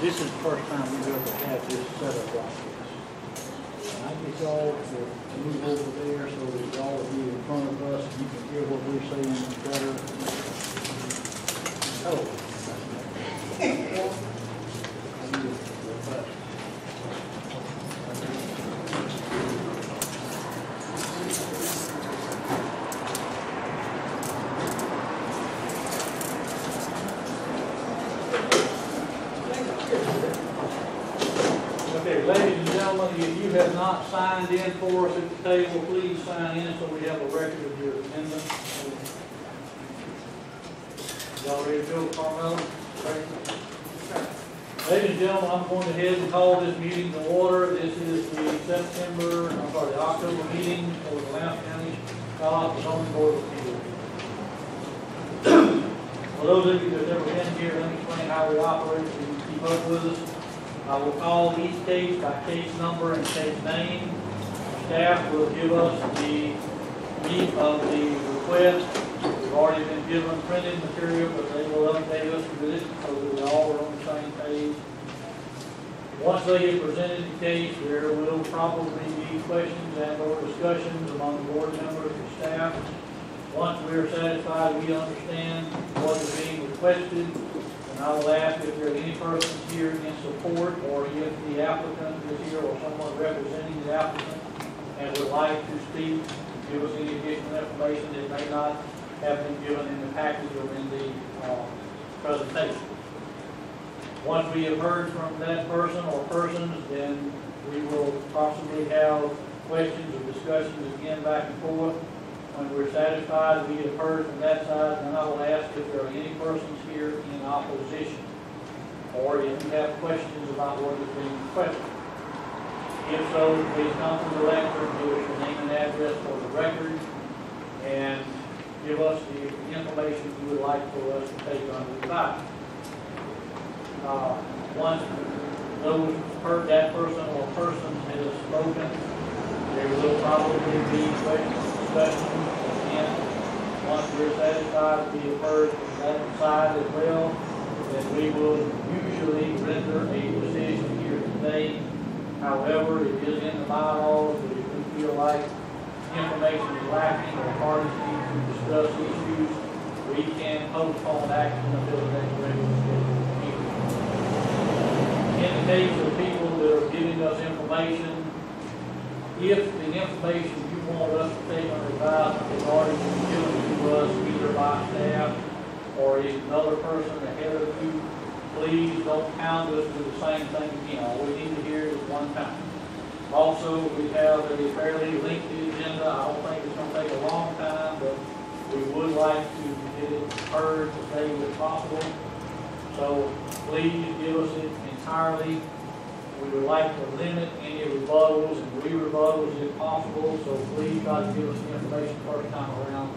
This is the first time we've ever had this set up like this. And I just all to move over there so that all of you in front of us, you can hear what we're saying better. Signed in for us at the table, please sign in so we have a record of your attendance. Y'all ready to go, Carmel? Ladies and gentlemen, I'm going ahead and call this meeting to order. This is the October meeting for the Lowndes County Zoning Board of Appeals. For those of you that have never been here, let me explain how we operate so you can keep up with us. I will call each case by case number and case name. Staff will give us the meat of the request. We've already been given printed material, but they will update us with it so that we all are on the same page. Once they get presented the case, there will probably be questions and or discussions among the board members and staff. Once we are satisfied, we understand what is being requested. I will ask if there are any persons here in support or if the applicant is here or someone representing the applicant and would like to speak, give us any additional information that may not have been given in the package or in the presentation. Once we have heard from that person or persons, then we will possibly have questions or discussions again back and forth. When we're satisfied, we have heard from that side, and I will ask if there are any persons here in opposition, or if you have questions about what is being requested. If so, please come to the lectern, give us your name and address for the record, and give us the information you would like for us to take under advisement. Once those that person or persons has spoken, there will probably be questions. And once we're satisfied to be heard from that side as well, then we will usually render a decision here today. However, it is in the bylaws that if we feel like information is lacking or parties need to discuss issues, we can postpone action until the next regular scheduled meeting. In the case of people that are giving us information, if the information want us to take on advisement that's already been given to us either by staff or another person ahead of you, please don't pound us to the same thing again. All we need to hear is one time. Also, we have a fairly lengthy agenda. I don't think it's going to take a long time, but we would like to get it heard as late as possible. So please give us it entirely. We would like to limit any rebuttals and re-rebuttals if possible, so please try to give us the information first time around.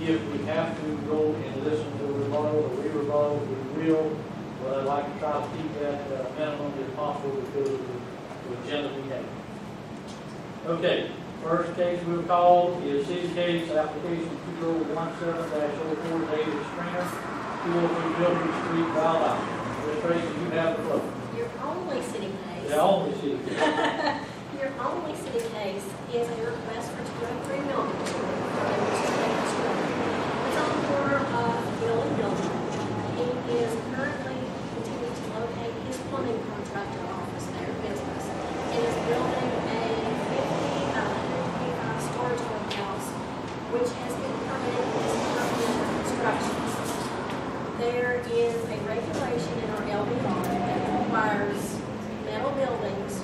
If we have to go and listen to a rebuttal or re-rebuttal, we will, but I'd like to try to keep that minimum if possible because of the agenda we have. Okay, first case we'll call is City Case Application 2017-04 David Stringer, 203 Wilfrid Street, Valdosta. Tracy, you have the floor. The only city case. Your only city case is a request for 203 Milton. It's on the corner of Hill and Milton. He is currently continuing to locate his plumbing contractor office there, business, and is building a 125 storage house, which has been permitted as permanent construction. There is a regulation in our LBR that requires buildings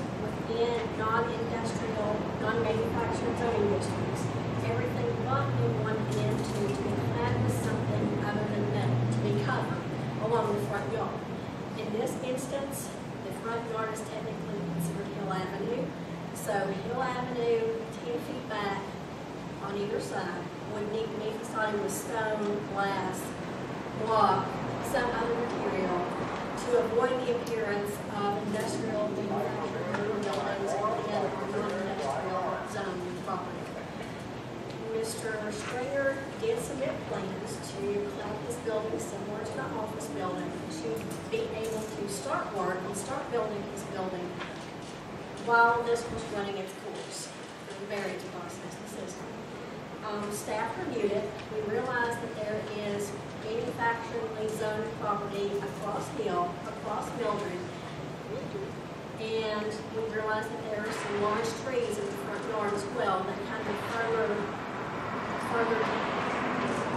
within non-industrial, non-manufacturing zoning districts. Everything but we want them to be clad with something other than metal to be covered along the front yard. In this instance, the front yard is technically considered Hill Avenue. So Hill Avenue, 10 feet back on either side, would need to be facade with stone, glass, block, some other material, to avoid the appearance of industrial manufacturing buildings or the other non-industrial zone property. Mr. Schrader did so submit plans to plant this building similar to the office building to be able to start work and start building this building while this was running its course, the variance process, the system. Staff reviewed it. We realized that there is manufacturingly zoned property across Hill, across Mildred, and we realized that there are some large trees in the front yard as well that kind of further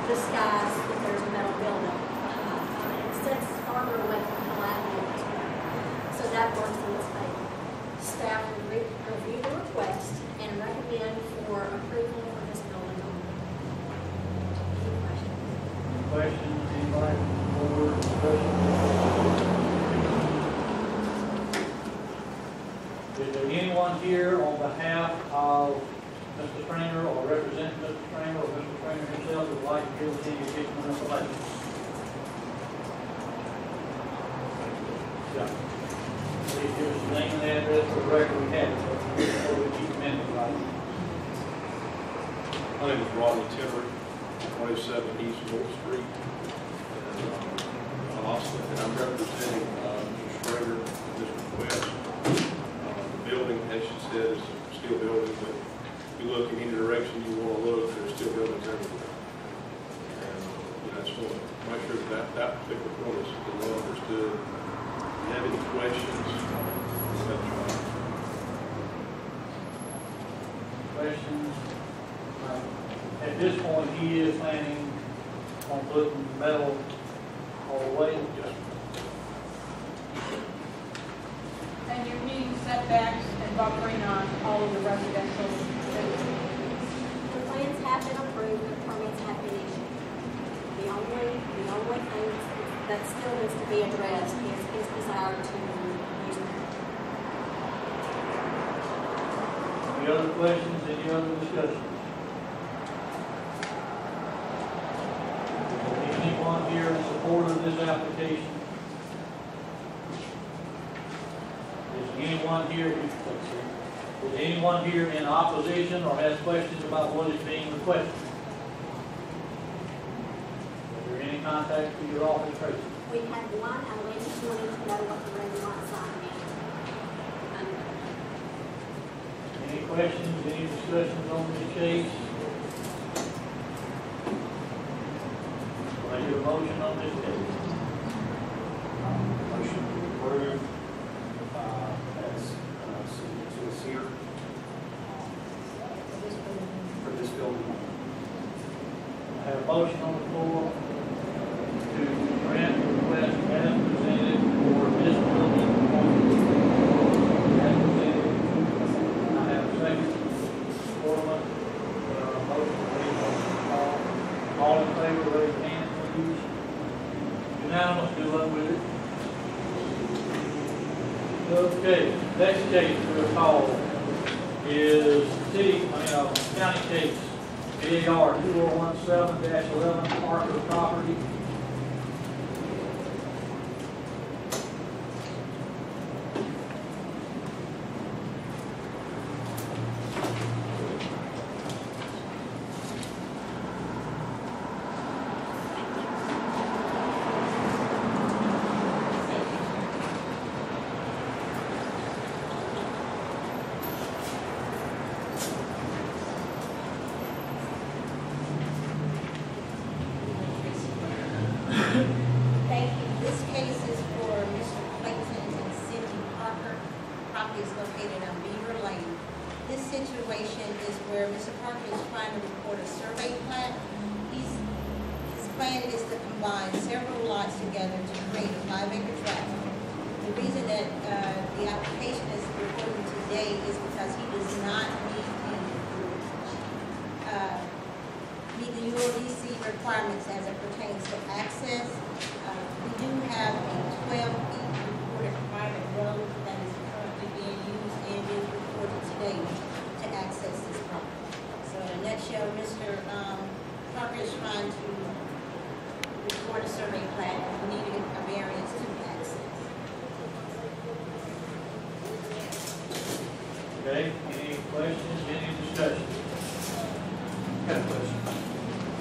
disguise that there's a metal building. And it sits farther away from the Hill as well. So that works in its favor. Staff will review the request and recommend for approval for this building only. Any questions? Any questions? Anybody for discussion? Is there anyone here on behalf of Mr. Traynor or representing Mr. Traynor or Mr. Traynor himself who would like to give any additional information? Yeah. Please give us the name and address for the record we have before we keep amending it. My name is Rodney Timber, 27 East North Street. And I'm representing Mr. Schrader in this request. Building, as you said, is a steel building, but if you look in any direction you want to look, there's steel buildings everywhere. And I just want to make sure that particular point is well understood. If you have any questions, that's right. Questions? At this point, he is planning on putting metal all the way? Yes, sir. And you're meeting setbacks and buffering on all of the residential buildings. The plans have been approved, the permits have been issued. The only thing that still needs to be addressed is his desire to use them. Any other questions? Any other discussions? Is anyone here in support of this application? Anyone here? Is anyone here in opposition or has questions about what is being requested? Is there any contact with your office person? We had one. I went to know what the red lot sign means. Any questions? Any discussions on this case? I hear a motion on this case. Motion to approve. Here for this building. I have a motion on the floor to grant the request as presented for this building. As presented. I have a second. Foreman, motion to all in favor, raise your hand, please. Unanimous, good luck with it. Okay, next case we'll call is county case VAR 2017-11 Parker property. Any questions? Any discussion? Got a question.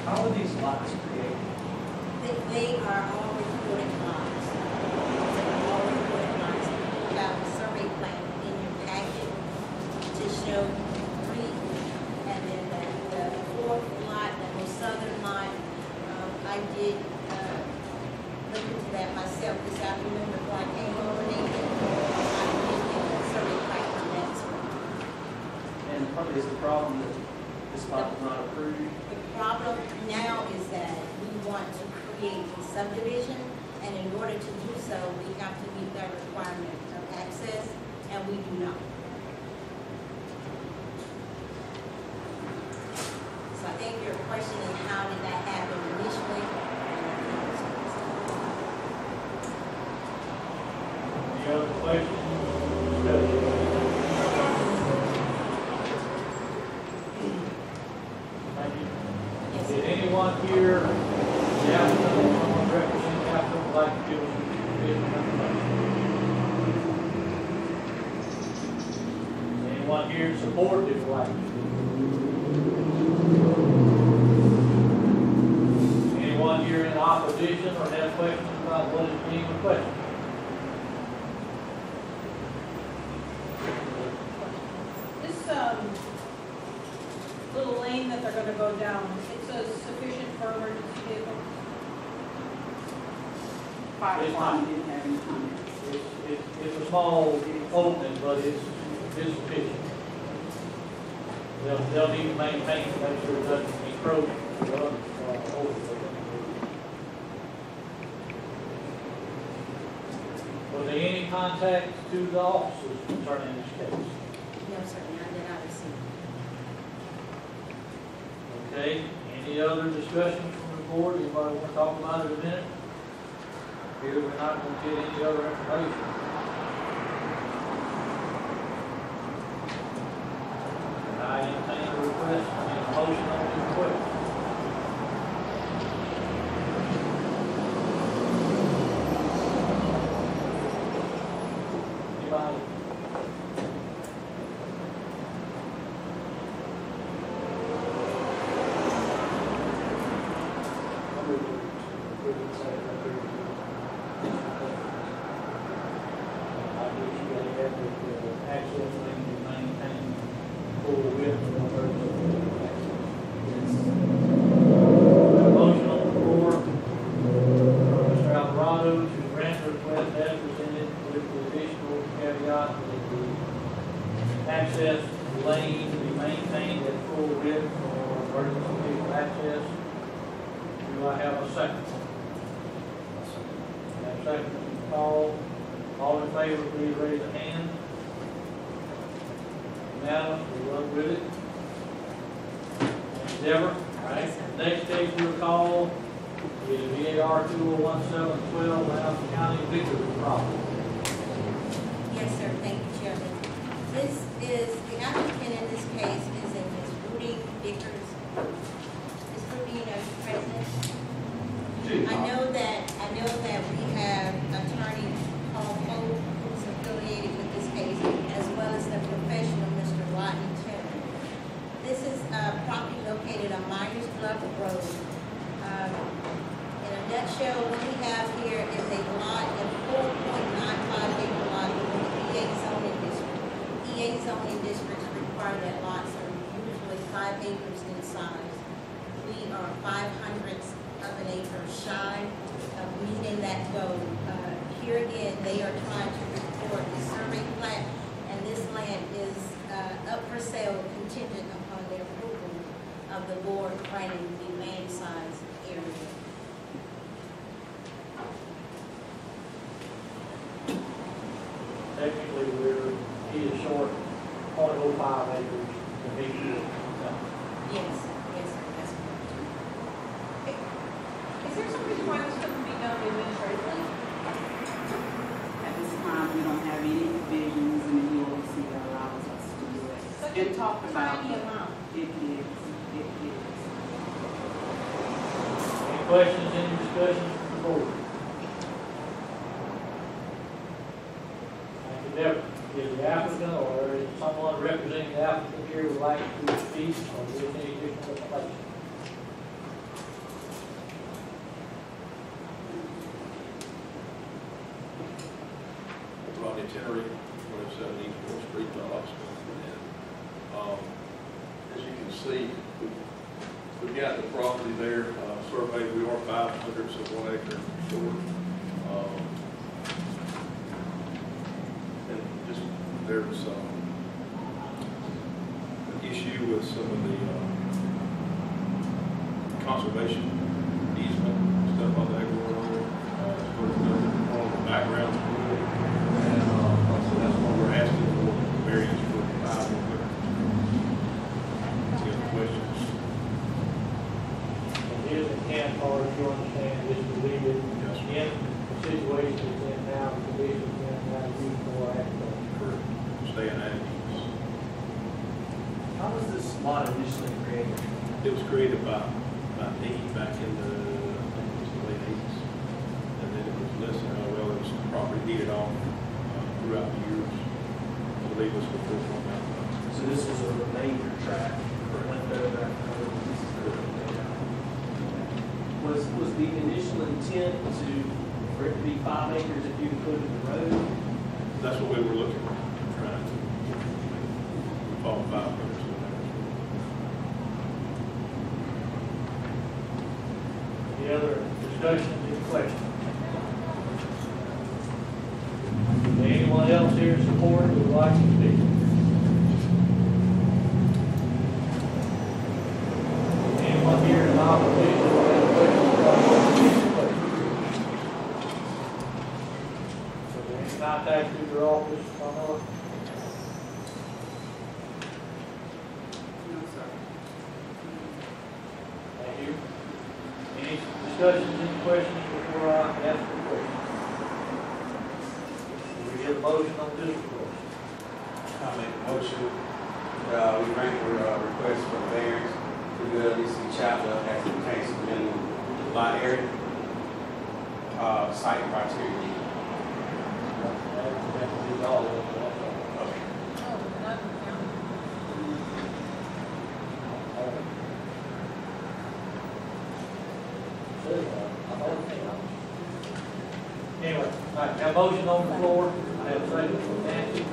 How are these lots created? They are all recorded lots. All recorded lots. You have a survey plan in your packet to show three, and then the fourth lot, and the southern lot. I did look into that myself this afternoon before I came over there. I did get a survey plan on that too. And what is the problem that this lot was not approved? The problem now is that we want to create a subdivision, and in order to do so, we have to meet that requirement of access, and we do not. So I think your question is, how did that happen initially? Any other questions? Yes. Here, someone representing Capitol would like to give us a bit of information. Anyone here in support this flag? Anyone here in opposition or have questions about what is being requested? This little lane that they're going to go down, it's a sufficient for emergency vehicles? It's a small opening, but it's sufficient. They'll need to maintain it, make sure it doesn't encroach on the others. Were there any contacts to the officers concerning this case? No, certainly. I did not receive it. Okay. Any other discussion from the board? Anybody want to talk about it a minute? Here we're not going to get any other information. And I entertain the request and a motion on the request. Anybody? Representing the applicant here would like to speak on any additional information. Creek, 107 East 4th Street to Austin. And as you can see, we've got the property there surveyed. We are 500ths of 1 acre short. And just there's an issue with some of the conservation easement stuff on the agricultural on the background. And so that's what we're asking for variance for the 5 acre. Any other questions? And here's the camp part, if you understand, just to leave it in the situation it's in now, the condition it's in now, use more agriculture. Stay in ag. How was this lot initially created? It was created by me back in the, I think it was the late 80s. And then it was less than how well it was property deeded off throughout the years. I believe it was before one out. So this was a remainder tract. Went there back to other pieces that were laid out. Was the initial intent to, for it to be 5 acres if you included the road? That's what we were looking for, trying to follow 5 acres. Any other discussions and questions? Does anyone else here support who would like to speak? Anyone here in opposition who has a question about this? Will they contact you your office tomorrow? No, sir. Thank you. Any discussions and questions before I ask the question? Do we get a motion on this report? I make a motion. We rank for request for variance to the LDC chapter as the case within the lot area site criteria. Anyway, I have a motion on the floor. I have a second from Nancy.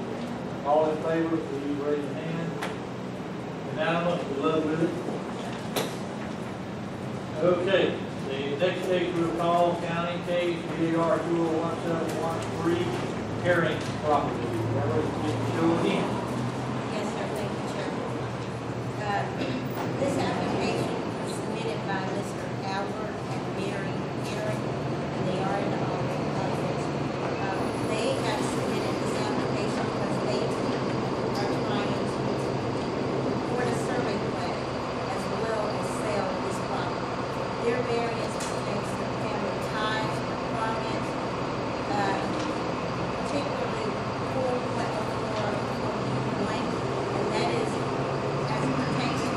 All in favor, please raise your hand. Unanimous, we love with it. Okay, the next case we'll call county case VAR 201713 Herring property. Yes, sir, thank you, Chairman. This application was submitted by Mr. Albert and Mary Herring, and they are in the holding process. They have submitted this application because they are trying to record a survey plan as well as sell this property. Their various things their family ties, requirements, particularly poor weather for land, and that is as pertains to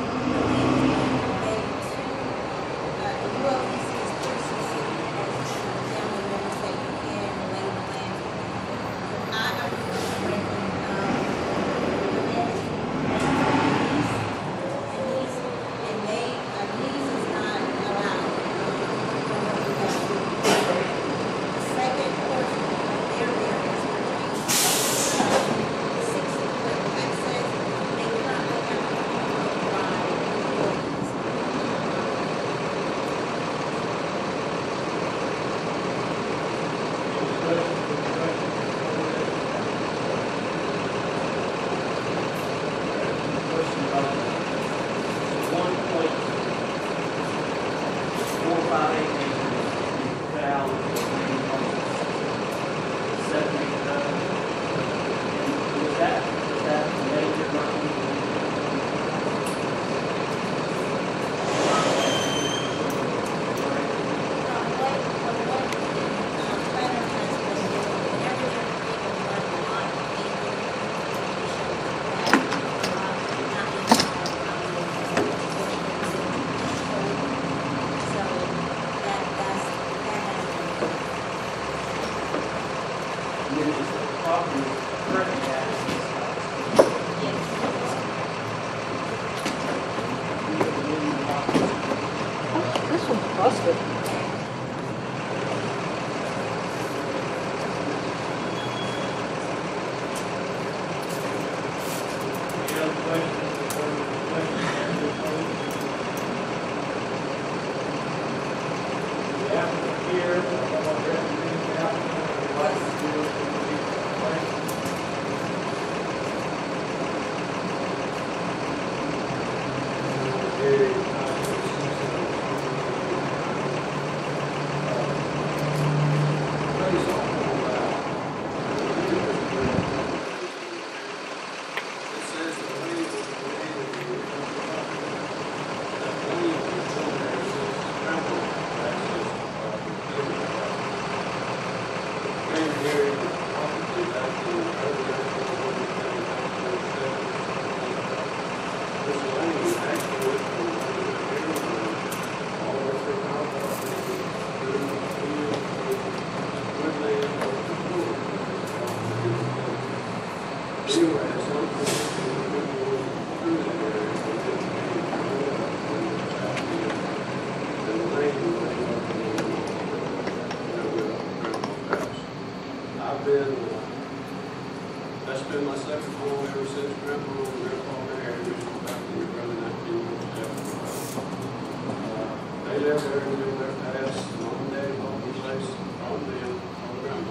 live there and build their house, mom and daddy bought this place on them, on the ground.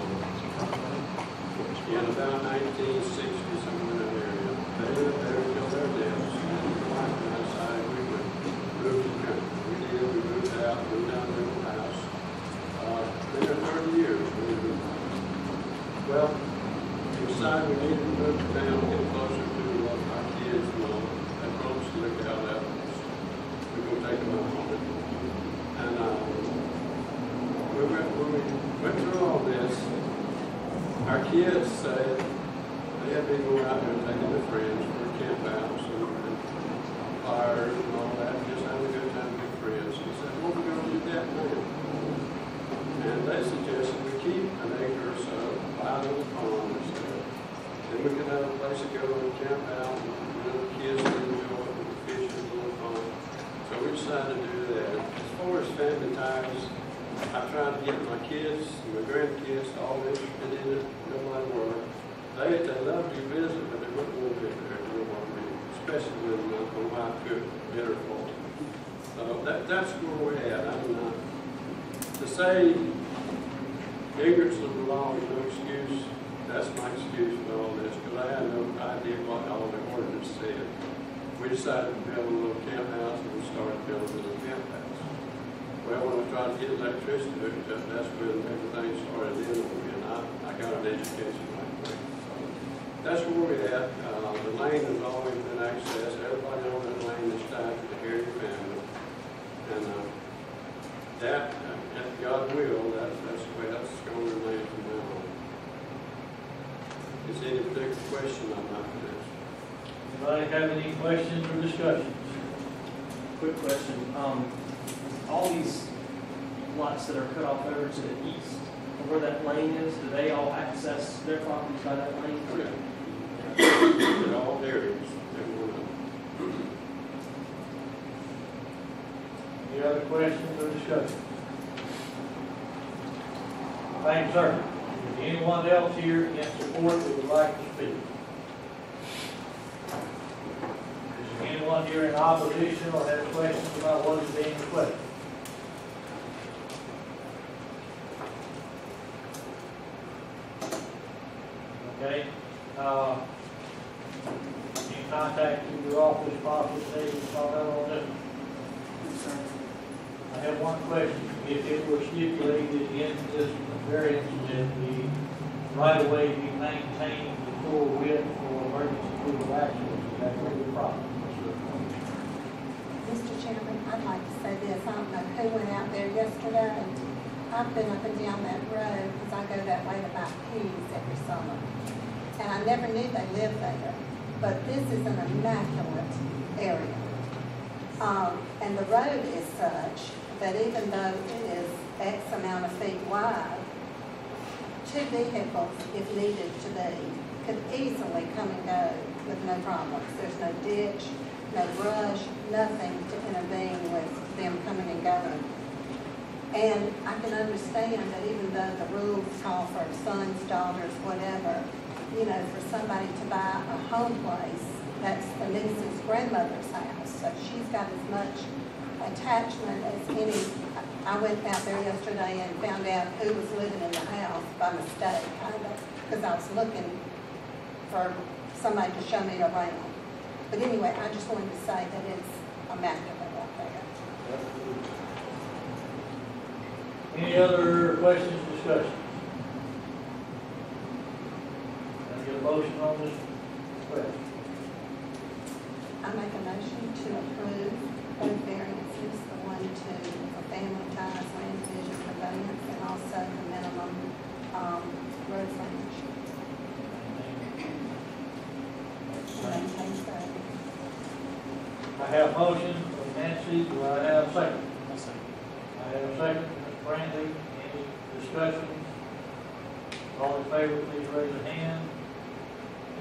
In about 1960, somewhere in that area, they lived there until their deaths. And my wife and I decided we would move to the country. We did, we moved out, moved down to the house. They were 30 years when we moved out. Well, we decided we needed to move to town, get closer to our kids and all. They promised to look out that place. We were going to take them out on it. And when we went through all this, our kids said they had been going out there and taking their friends for campouts and fires and all that, just having a good time with their friends. And said, well, we're going to do that now. And they suggested we keep an acre or so by the pond and stuff. Then we could have a place to go and camp out, and you know, the kids would enjoy it, and fish in the little pond. So we decided to do that. As far as family ties, I tried to get my kids and my grandkids all interested in it, no matter where. They loved to visit, but they wouldn't want to be there in real life, especially when my wife cooked dinner for them. So that's where we're at. I mean, to say ignorance of the law is no excuse, that's my excuse for all this, because I had no idea what all the ordinance said. We decided to build a little camp house, and we started building a little camp house. Well, when I tried to get electricity hooked up, that's when everything started in and I got an education right there. So that's where we're at. The lane has always been accessed. Everybody on that lane is tied to the Harry family. And if God will, that's the way that's going to remain from now on. Is there any particular question I'm not going to answer? Anybody have any questions or discussions? Quick question. All these lots that are cut off over to the east, where that lane is, do they all access their properties by that lane? Okay. They're all areas. Any other questions or discussion? Thank you, sir. Is there anyone else here in support who would like to speak? Is there anyone here in opposition or has questions about what is being requested? Okay. You contacted your office possibly to talk about all this? I have one question. If it were stipulated in this variance that the right-of-way be maintained the full width for emergency legal action, is that really the problem? Mr. Chairman, I'd like to say this. I don't know who went out there yesterday, and I've been up and down that road because I go that way to buy peas every summer. And I never knew they lived there. But this is an immaculate area. And the road is such that even though it is X amount of feet wide, two vehicles, if needed to be, could easily come and go with no problems. There's no ditch, no brush, nothing to intervene with them coming and going. And I can understand that even though the rules call for sons, daughters, whatever, you know, for somebody to buy a home place, that's the niece's grandmother's house, so she's got as much attachment as any. I went out there yesterday and found out who was living in the house by mistake, kind of, because I was looking for somebody to show me around. But anyway, I just wanted to say that it's immaculate out there. Any other questions, discussions? Get a motion on this request. I make a motion to approve both variances, the one to the family ties, land division, conveyance, and also the minimum road frontage. I have a motion from Nancy. Do I have a second? A second. I have a second from Mr. Brantley. Any discussion? All in favor, please raise your hand.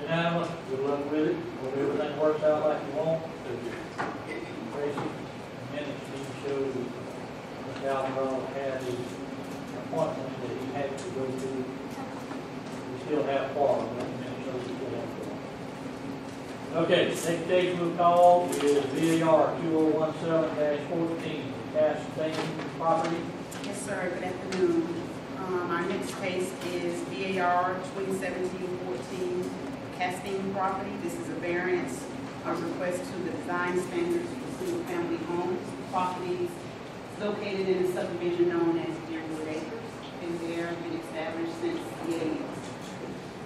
Unanimous, good luck with it. Hope everything works out like you want. Tracy, minutes need to show that Valdell had his appointment that he had to go to. We still have quorum, but the minutes show we still have quorum. Okay, next case we'll call is VAR 2017-14, Cass Birch property. Yes, sir. Good afternoon. Our next case is VAR 2017-14, Cass Birch property. This is a variance request to the design standards for single-family homes. Properties located in a subdivision known as Deerwood Acres, and they have been established since the 80s.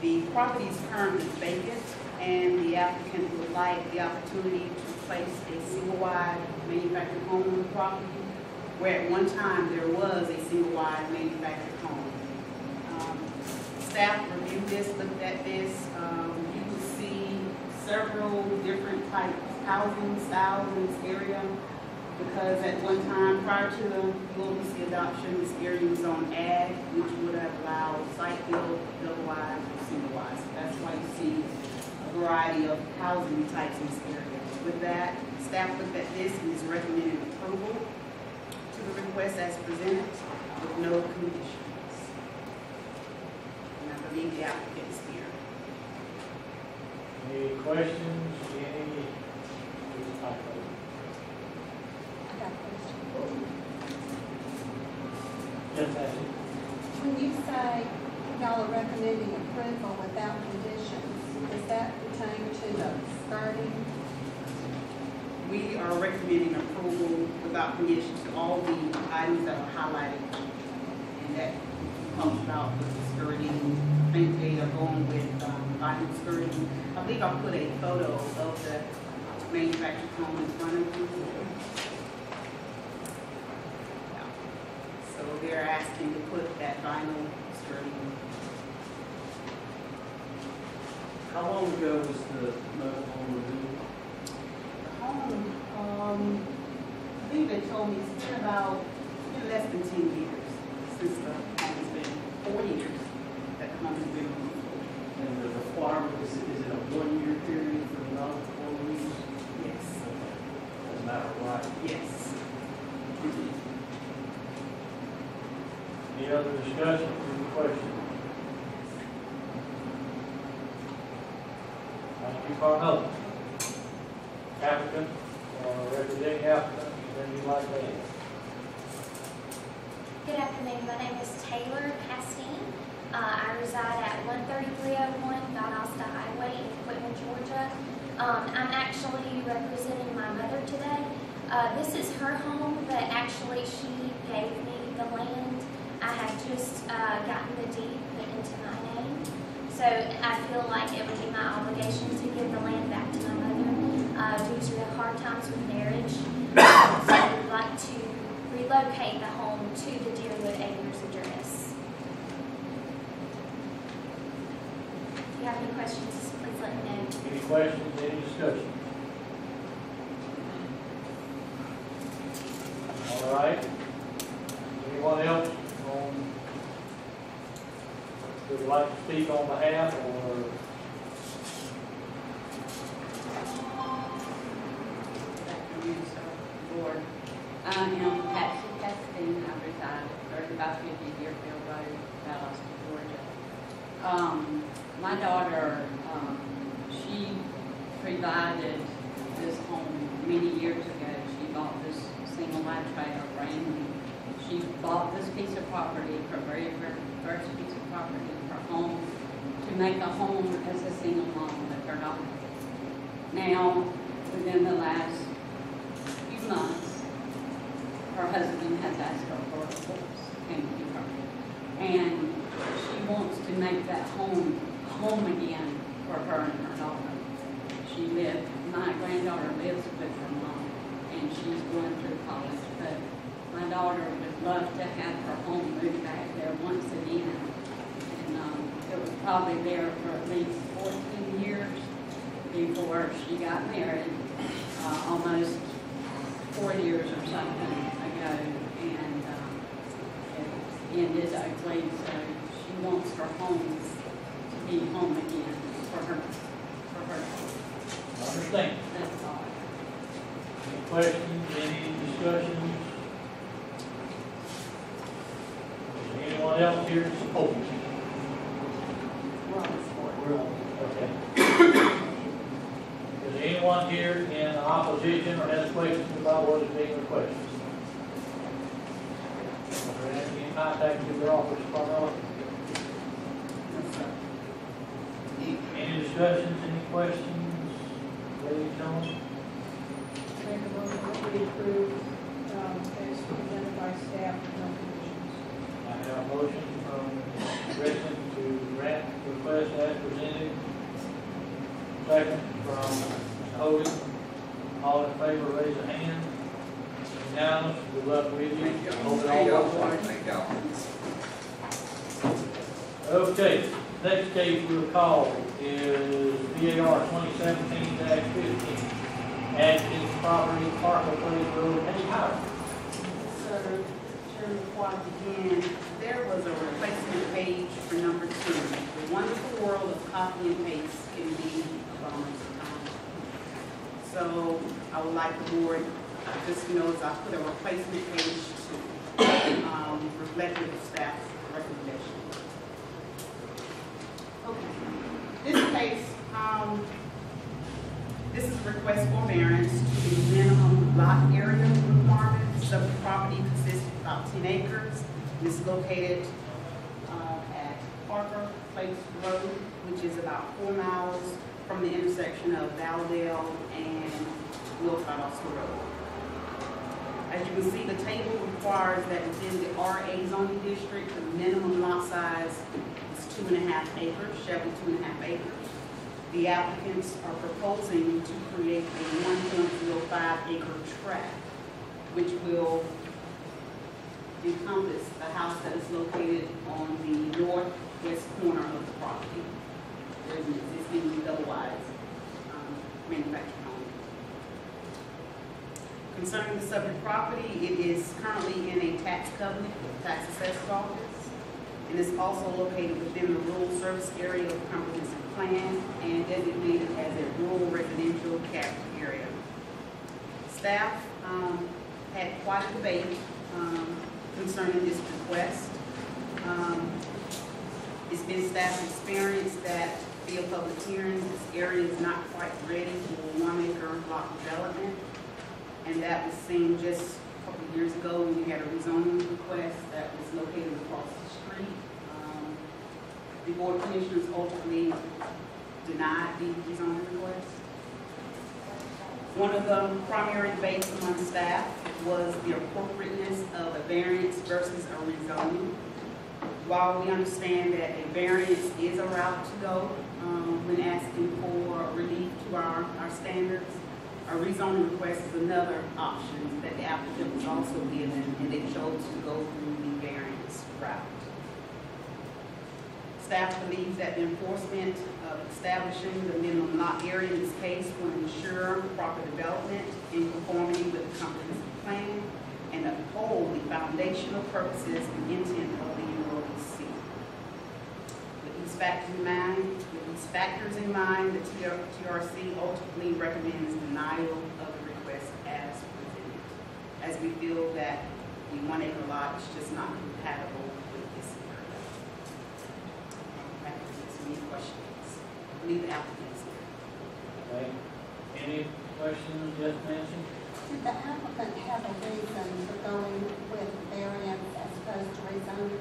The property is currently vacant, and the applicant would like the opportunity to place a single-wide manufactured home on the property, where at one time there was a single-wide manufactured home. Staff reviewed this, looked at this. You can see several different types of housing styles in this area, because at one time, prior to the ULBC adoption, this area was on ag, which would have allowed site build, double-wide, or single-wide. So that's why you see a variety of housing types in this area. With that, staff looked at this and is recommending approval to the request as presented with no conditions. And I believe the applicant is here. Any questions? When you say y'all are recommending approval without conditions, does that pertain to the starting? We are recommending approval without conditions to all the items that are highlighted, and that comes about with the skirting. I think they are going with vinyl skirting. I believe I'll put a photo of the manufactured home in front of you. So they're asking to put that vinyl skirting. How long ago was the mobile home removed? The home, I think they told me it's been about less than 10 years since the home has been 4 years that the home has been removed. And the requirement is it a 1 year period for the non-conforming use? Yes. Okay. Doesn't matter what? Yes. Any other discussion or question? Thank you for nothing. Applicant or representing applicant, then you like that. Good afternoon. My name is Taylor Passing. I reside at 13301 Valdosta Highway in Quitman, Georgia. I'm actually representing my mother today. This is her home, but actually she gave me the land. I had just gotten the deed put into my name, so I feel like it would be my obligation to give the land back to my mother due to the hard times with marriage. So I would like to relocate the home to the Deerwood Acres address. If you have any questions, please let me know. Any questions, any discussion? All right. Anyone else? Would you like to speak on behalf or? Board. I am Cat Creek. I reside at 3550 Deerfield Road, Valdosta, Georgia. My daughter, she provided this home many years ago. She bought this single-wide trailer randomly. She bought this piece of property, her very first piece of property, her home, to make a home as a single mom with her daughter. Now, within the last few months, her husband has asked her for a divorce and she wants to make that home home again for her and her daughter. She lived, my granddaughter lives with her mom, and she's going through college, but my daughter would love to have her home moved back there once again. And it was probably there for at least 14 years before she got married, almost 4 years or something ago. And it ended ugly, so she wants her home to be home again for her. I understand. That's all. Any questions, any discussions? Anyone else here to support? We're on. Okay. opposition or has questions about what is being requested? Are there any contacts in your office from us? Any discussions, any questions? Ladies and gentlemen? Make a motion that we approve as presented by staff and no conditions. I have a motion from Gretchen to grant the request as presented. Second from Hogan. All in favor, raise a hand. Now, good luck with you. Okay, next case we'll call is VAR 2017-15. Atkins property, Parker Place Road, and Howard. So, Chairman Quad, again, there was a replacement page for number 2. The wonderful world of copy and paste can be a bonus. So, I would like the board just notice I put a replacement page to reflect the staff's recommendation. Okay. This case, this is request forbearance to the minimum lot area requirements. The property consists of about 10 acres. It is located at Parker Place Road, which is about 4 miles from the intersection of Valdell and Wilfrid Oscar Road. As you can see, the table requires that within the RA zoning district, the minimum lot size is 2.5 acres, shall be 2.5 acres. The applicants are proposing to create a 1.05 acre tract, which will encompass the house that is located on the northwest corner of the property. There's an existing double-wise manufacturing home. Concerning the subject property, it is currently in a tax covenant with the tax assessor's office, and is also located within the rural service area of comprehensive plan and designated as a rural residential capital area. Staff had quite a debate concerning this request. It's been staff's experience that via public hearings, this area is not quite ready for 1 acre block development. And that was seen just a couple of years ago when we had a rezoning request that was located across the street. The board commissioners ultimately denied the rezoning request. One of the primary debates among staff was the appropriateness of a variance versus a rezoning. While we understand that a variance is a route to go when asking for relief to our standards, a rezoning request is another option that the applicant was also given, and they chose to go through the variance route. Staff believes that the enforcement of establishing the minimum lot area in this case will ensure proper development in conformity with the comprehensive plan and uphold the foundational purposes and intent of the UOC. With these factors in mind, the TRC ultimately recommends denial of the request as presented, as we feel that the 1 acre lot is just not compatible with this area. Any questions? I believe the applicant is here. Okay. Any questions just mentioned? Did the applicant have a reason for going with variance as opposed to rezoning?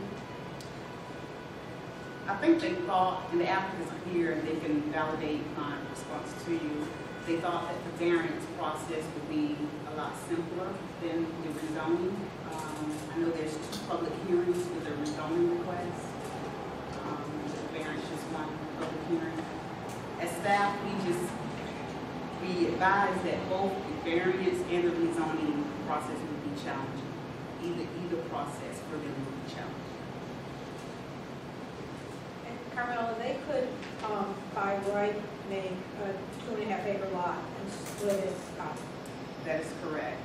I think they thought, and the applicants are here and they can validate my response to you, they thought that the variance process would be a lot simpler than the rezoning. I know there's 2 public hearings with a rezoning request. The variance is just 1 public hearing. As staff, we advise that both the variance and the rezoning process would be challenging. Either process for them would be challenging. Carmela, they could, by right, make a 2.5 acre lot and split it up. That is correct.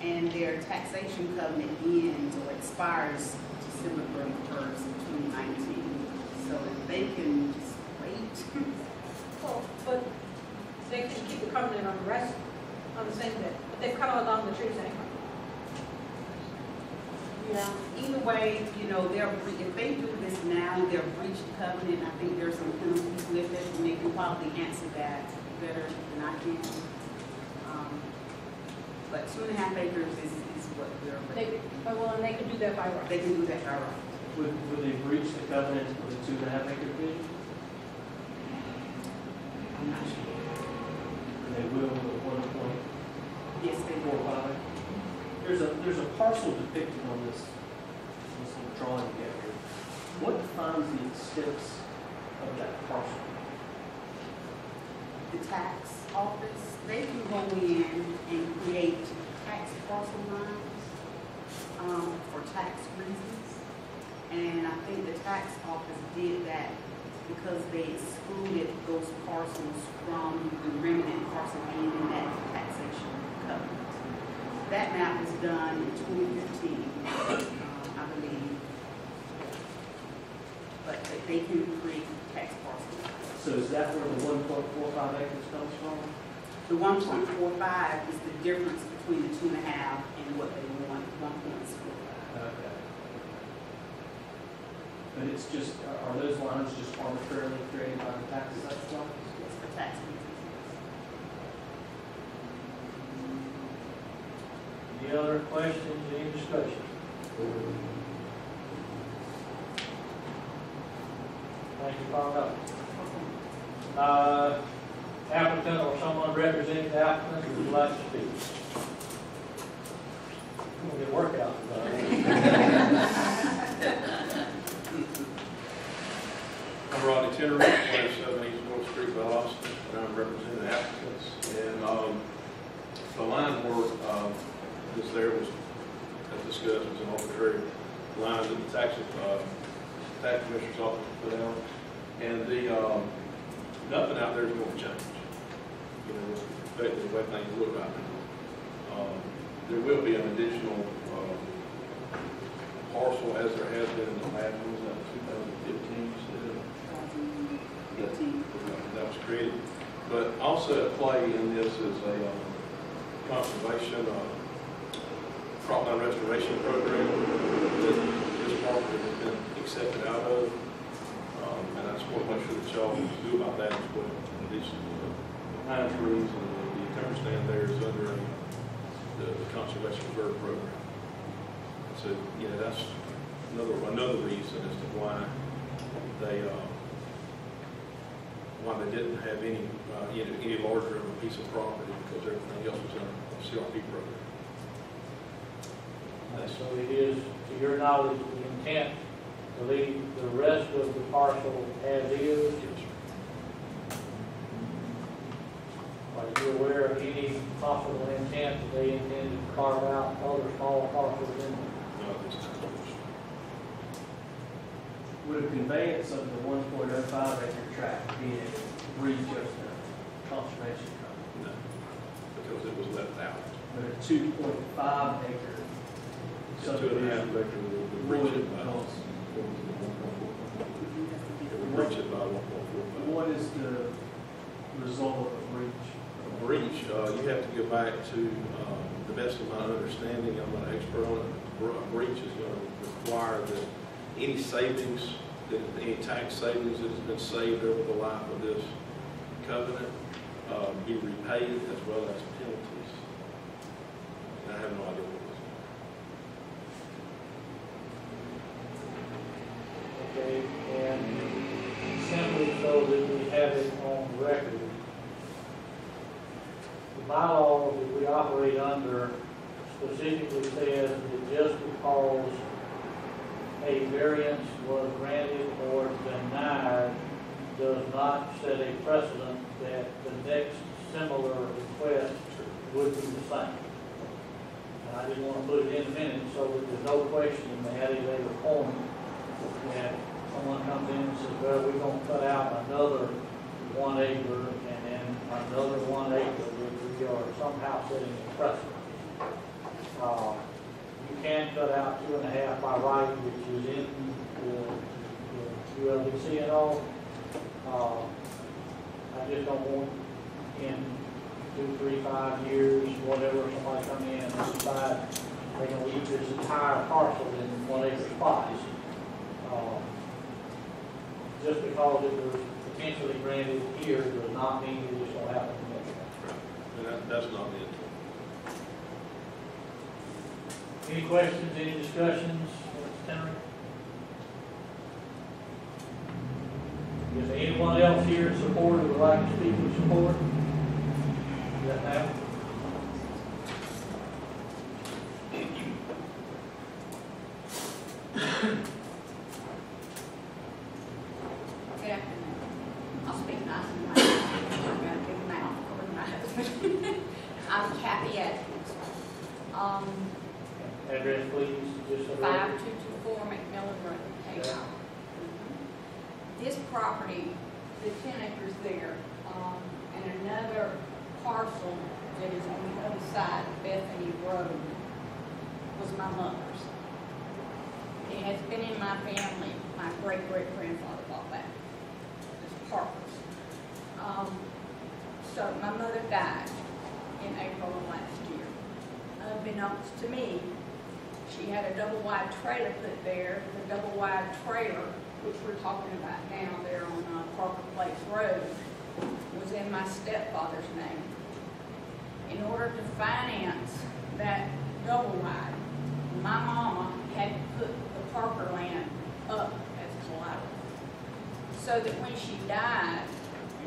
And their taxation covenant ends or expires December 31st, 2019. So if they can just wait. Well, but they can keep the covenant on the rest on the same bit. But they've cut all along the trees anyway. Yeah. Either way, you know, if they do this now, they're breached covenant. I think there's some penalties with it, and they can probably answer that better than I can. 2.5 acres is what they're recommending. And they can do that by right. They can do that by right. Would they breach the covenant of the 2.5 acre vision? I'm not sure. And they will with 1.45. Yes, they will. There's a parcel depicted on this little drawing here. What defines the extents of that parcel? The tax office, they can go in and create tax parcel lines for tax reasons. And I think the tax office did that because they excluded those parcels from the remnant parcel aimed in that taxation covenant. That map was done in 2015, I believe. But they can create tax parcels. So is that where the 1.45 acres comes from? The 1.45 is the difference between the 2.5 and what they want, 1.45. Okay. But it's just, are those lines just arbitrarily created by the tax assessment? Yes, for tax reasons. Any other questions, any discussion? Thank you, Parker. Applicant or someone representing the applicant who would like to speak. I'm going to get work out today. I'm Rodney Timber, 27 East North Street, Valdosta, and I'm representing the applicants. And the line work that's there was, as discussed, was an arbitrary line that the tax commissioner's office put out. And the nothing out there is going to change. You know, effectively the way things look right now. There will be an additional parcel as there has been in the past. Was that 2015? So that was created. But also at play in this is a conservation, cropland restoration program that this property has been accepted out of. And I just want to make sure that y'all do about that as well. These pine trees and the timber stand there is under the conservation reserve program. So yeah, that's another reason as to why they didn't have any larger of a piece of property because everything else was under the CRP program. So it is, to your knowledge, the intent to leave the rest of the parcel as is? Yes, sir. Are you aware of any possible intent that they intended to carve out other small parcels in there? No, it's not. Would a conveyance of the 1.05 acre tract be a breach of the conservation covenant? No, because it was left out. But a 2.5 acre subdivision would breach it by 1.45. What is the result of a breach? A breach, you have to go back to, the best of my understanding, I'm not an expert on it, a breach is going to require that any savings, any tax savings that has been saved over the life of this covenant be repaid as well as penalties. And I have no idea what it is. Okay, and simply so that we have it on record, the bylaw that we operate under specifically says that just because a variance was granted or denied does not set a precedent that the next similar request would be the same. And I didn't want to put it in a minute so that there's no question that at a later point that someone comes in and says, well, we're going to cut out another 1 acre and then another 1 acre that we are somehow setting a precedent. You can cut out 2.5 by right, which is in the ULDC and all. I just don't want in 2, 3, 5 years, whatever, somebody come in and decide they're going to leave this entire parcel in 1 acre spots. Just because it was potentially granted here does not mean that it's going to happen. Right. And that's not the intent. Any questions, any discussions? Is there anyone else here in support who would like to speak in support? Does that happen? Good afternoon. I'll speak nice and loud. I'm going to big mouth according to my husband. I'm Kathy Atkins. Address, please. 5224 McMillan Road. Yeah. This property, the 10 acres there, and another parcel that is on the other side of Bethany Road was my mother's. It has been in my family. My great-great-grandfather bought that. It's Parker's. So my mother died in April of last year. Unbeknownst to me, she had a double-wide trailer put there. The double-wide trailer, which we're talking about now there on Parker Place Road, was in my stepfather's name. In order to finance that double-wide, my mama had to put the Parker land up as collateral, so that when she died,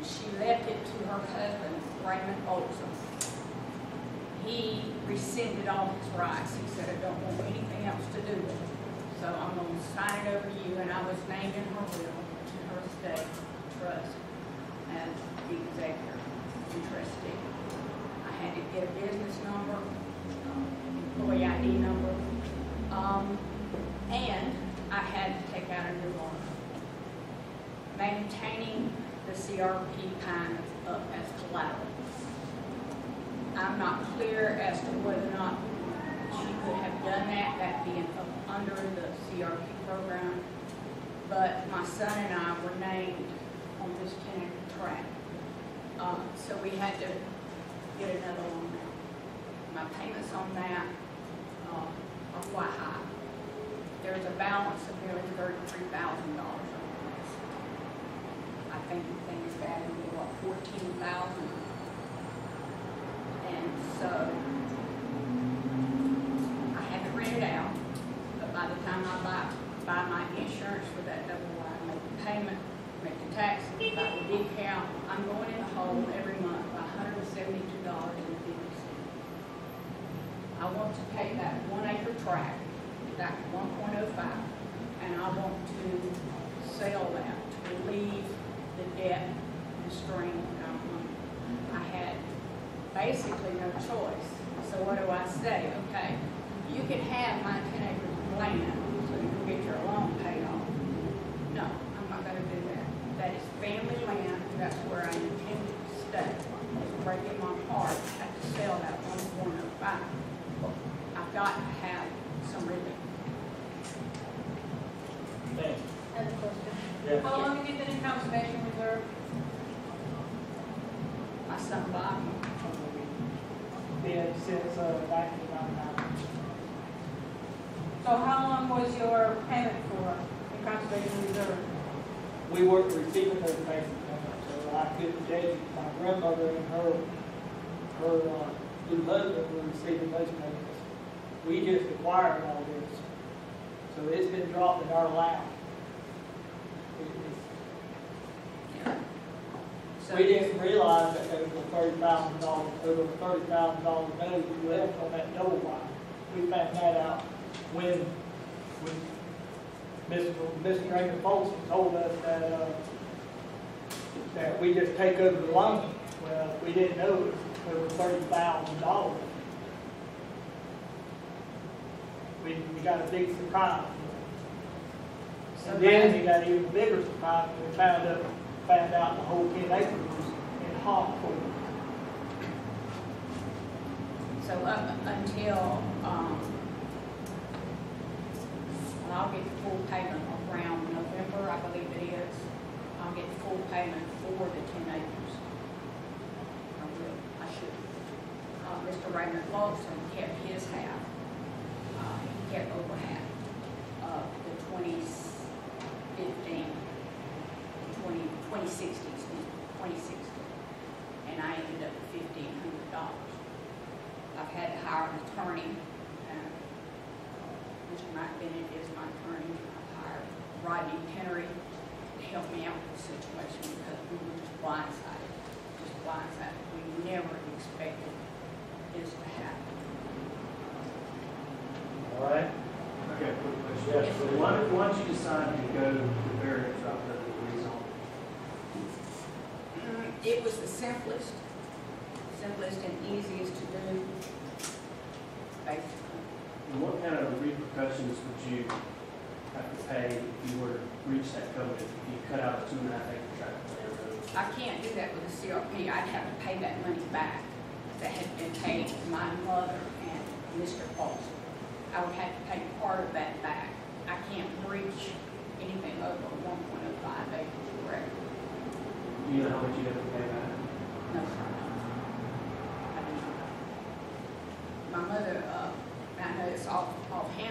she left it to her husband, Raymond Folsom. He rescinded all his rights. He said, I don't want anything else to do with it. So I'm going to sign it over to you, and I was named in her will to her estate trust as the executor and trustee. I had to get a business number, employee ID number, and I had to take out a new loan. Maintaining the CRP pine up as collateral. I'm not clear as to whether or not she could have done that, that being up under the CRP program, but my son and I were named on this 10-acre tract. So we had to get another loan now. My payments on that are quite high. There's a balance of nearly $33,000 on this. I think the thing is valued at $14,000, and so it out, but by the time I buy my insurance for that double wide, make the payment, make the taxes, buy the decal, I'm going in the hole every month by $172.50. I want to take that 1 acre tract, that 1.05, and I want to sell that to relieve the debt and strain that I'm under. I had basically no choice. So what do I say? Okay, you can have my 10 acres of land so you can get your loan paid off. No, I'm not going to do that. That is family land. That's where I intended to stay. It's breaking my heart. I have to sell that 1.05. I've got to have some relief. Thanks. I have a question. Yeah. How long have you been in conservation reserve? My son Bob. Yeah, since back in 1999. So how long was your payment for in conservation reserve? We weren't receiving those payments, so I couldn't judge. My grandmother and her new husband were receiving those payments. We just acquired all this, so it's been dropped in our lap. We didn't realize that there was a $30,000 total, $30,000 note left on that double wide. We found that out when Mr. Raymond Folsom told us that that we just take over the loan. Well, we didn't know it was over $30,000. We got a big surprise. And then we got an even bigger surprise when we found out the whole 10 acres in Hawthorne. So up until I'll get the full payment around November, I believe it is. I'll get the full payment for the 10 acres. I will. I should. Mr. Raymond Lawson kept his half. He kept over half of the 2060. And I ended up with $1,500. I've had to hire an attorney. Mr. Mike Bennett is my attorney. I hired Rodney Henry to help me out with the situation because we were just blindsided. We never expected this to happen. All right. Okay, quick question. Yes. So once you decide to go to the variance, I'll go to the rezone. It was the simplest and easiest to do, basically. And what kind of repercussions would you have to pay if you were to reach that covenant? If you cut out the 2.5 acre tract of land road? I can't do that with a CRP. I'd have to pay that money back that had been paid to my mother and Mr. Folsom. I would have to pay part of that back. I can't breach anything over 1.05 acres of record. Do you know how much you have to pay back? No, sir. I do not. My mother, I know it's off-handle, but I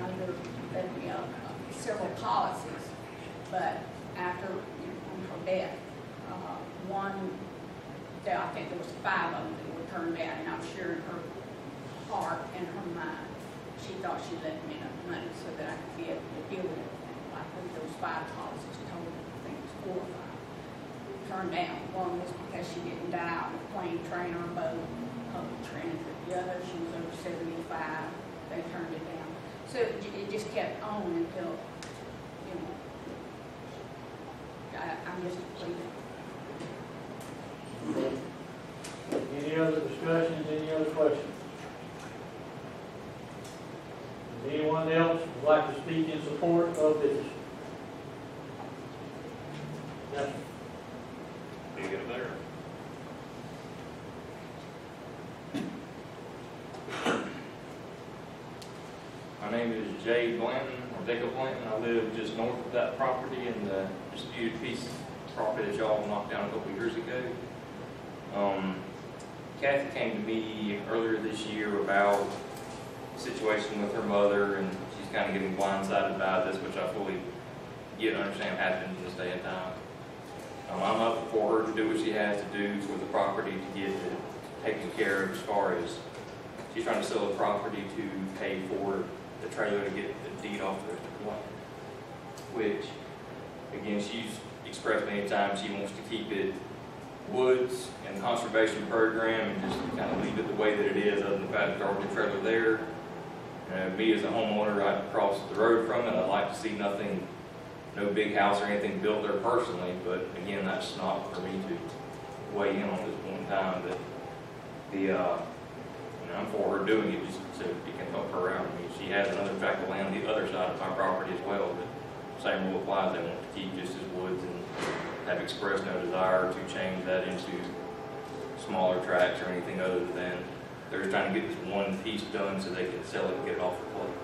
know that we have several policies, but after her death, I think there was 5 of them that were turned down, and I'm sure in her heart and her mind, she thought she left me enough money so that I could be able to deal with everything. I think there was 5 policies total. I think it was 4 or 5 turned down. One was because she didn't die out of a plane, train, or boat, public transit. The other, she was over 75. They turned it down. So it just kept on until, you know, I'm just pleading. Any other discussions? Any other questions? Anyone else would like to speak in support of this? Yes. You get a better. My name is Jay Blanton, or Vicky Blanton. I live just north of that property in the disputed piece of property that y'all knocked down a couple of years ago. Kathy came to me earlier this year about situation with her mother, and she's kind of getting blindsided by this, which I fully get and understand happened in this day and time. I'm up for her to do what she has to do for the property to get it taken care of, as far as she's trying to sell the property to pay for the trailer to get the deed off the lot, which, again, she's expressed many times she wants to keep it woods and conservation program and just kind of leave it the way that it is, other than the fact that there's already a trailer there. Me as a homeowner, I cross the road from it. I'd like to see nothing, no big house or anything built there personally, but again, that's not for me to weigh in on at this point in time. But the, I'm for her doing it just so it can help her out. I mean, she has another tract of land on the other side of my property as well, but same rule applies. They want to keep just as woods and have expressed no desire to change that into smaller tracts or anything other than they're just trying to get this one piece done so they can sell it and get it off the plate.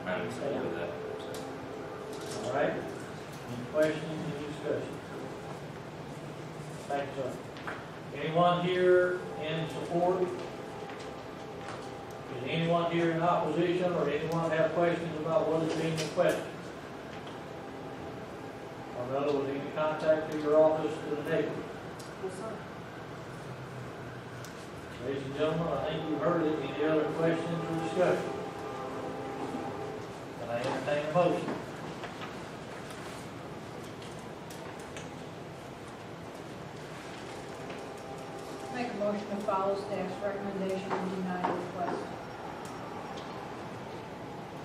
And I'm in support of that. So. All right. Any questions and discussions? Thanks, sir. Anyone here in support? Is anyone here in opposition, or anyone have questions about what is being requested? Or in other words, you can contact your office to the neighbor. Yes, sir. Ladies and gentlemen, I think you've heard it. Any other questions or discussion? Can I entertain a motion? Make a motion to follow staff's recommendation and deny the request.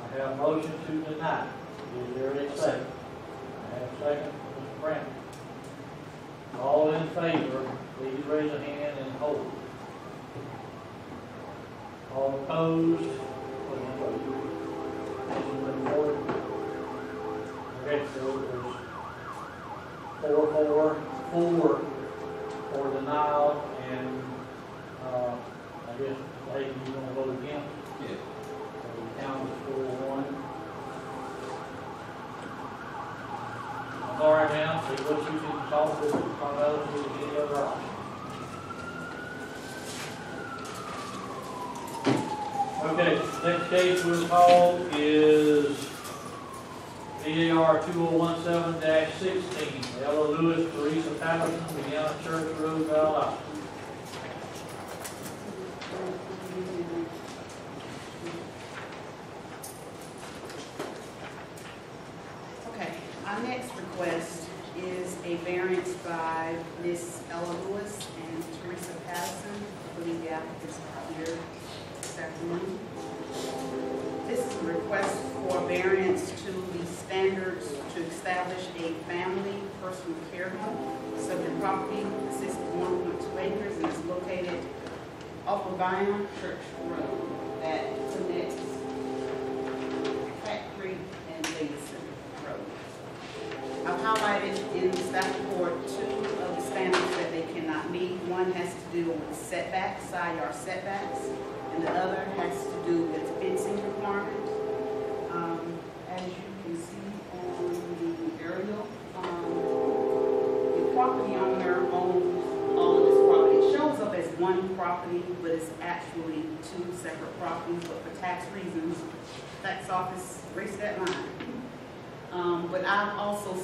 I have a motion to deny. Is there a second? I have a second from Mr. Brown. All in favor, please raise a hand and hold. All opposed? Okay, so there's four for denial. And I guess, David, you want to vote again? Yeah. So the count is 4-1. I'm all right now. See what you can talk to from others who can get other options. Okay, next case we'll call is VAR 2017-16. Ella Lewis, Teresa Patterson, Vinah Church Road, Valdosta. Ella Lewis and Teresa Patterson. I believe the applicants are here this afternoon. This is a request for variance to the standards to establish a family personal care home. Subject property consists of 1.2 acres and is located off of Vinah Church Road that connects Cat Creek and Davidson Road. I've highlighted in the staff report two of the standards that they cannot meet. One has to do with setbacks, side yard setbacks, and the other has to do with fencing requirements. As you can see on the aerial, the property owner owns all of this property. It shows up as one property, but it's actually two separate properties. But for tax reasons, tax office erased that line. But I've also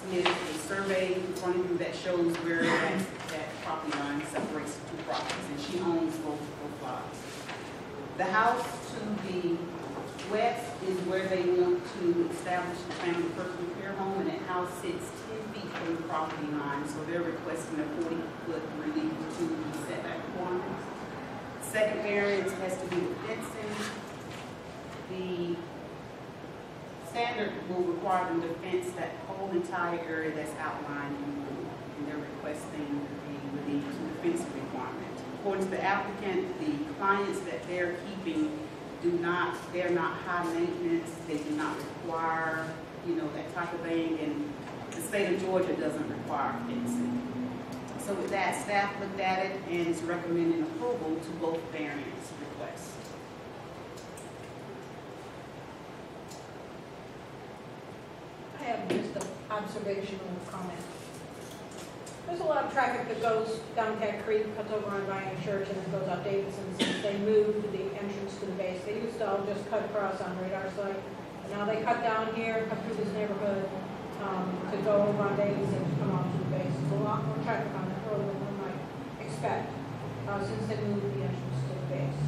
submitted a survey in front of you that shows where that property line separates the two properties, and she owns both lots. The house to the west is where they want to establish the family personal care home, and that house sits 10 feet from the property line, so they're requesting a 40-foot relief to the setback requirements. Second variance has to do with fencing. The standard will require them to fence that whole entire area that's outlined in the rule, and they're requesting the relief to the fencing requirement. According to the applicant, the clients that they're keeping they're not high maintenance, they do not require, that type of thing, and the state of Georgia doesn't require fencing. So with that, staff looked at it and is recommending approval to both variance requests. I have just an observational comment. There's a lot of traffic that goes down Cat Creek, cuts over on Vinah Church, and then goes up Davidson. Since they moved the entrance to the base, they used to all just cut across on Radar Site. Now they cut down here, cut through this neighborhood to go over on Davidson to come off to the base. There's a lot more traffic on that road than one might expect since they moved the entrance to the base.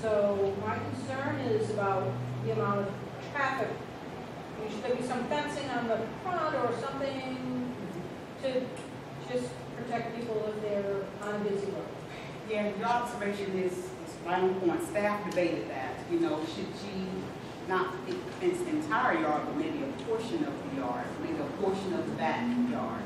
So my concern is about the amount of traffic. Should there be some fencing on the front or something to just protect people if they're on a busy road? Yeah, your observation is right on point. Staff debated that. Should she not fence the entire yard, but maybe a portion of the yard, maybe a portion of the backyard?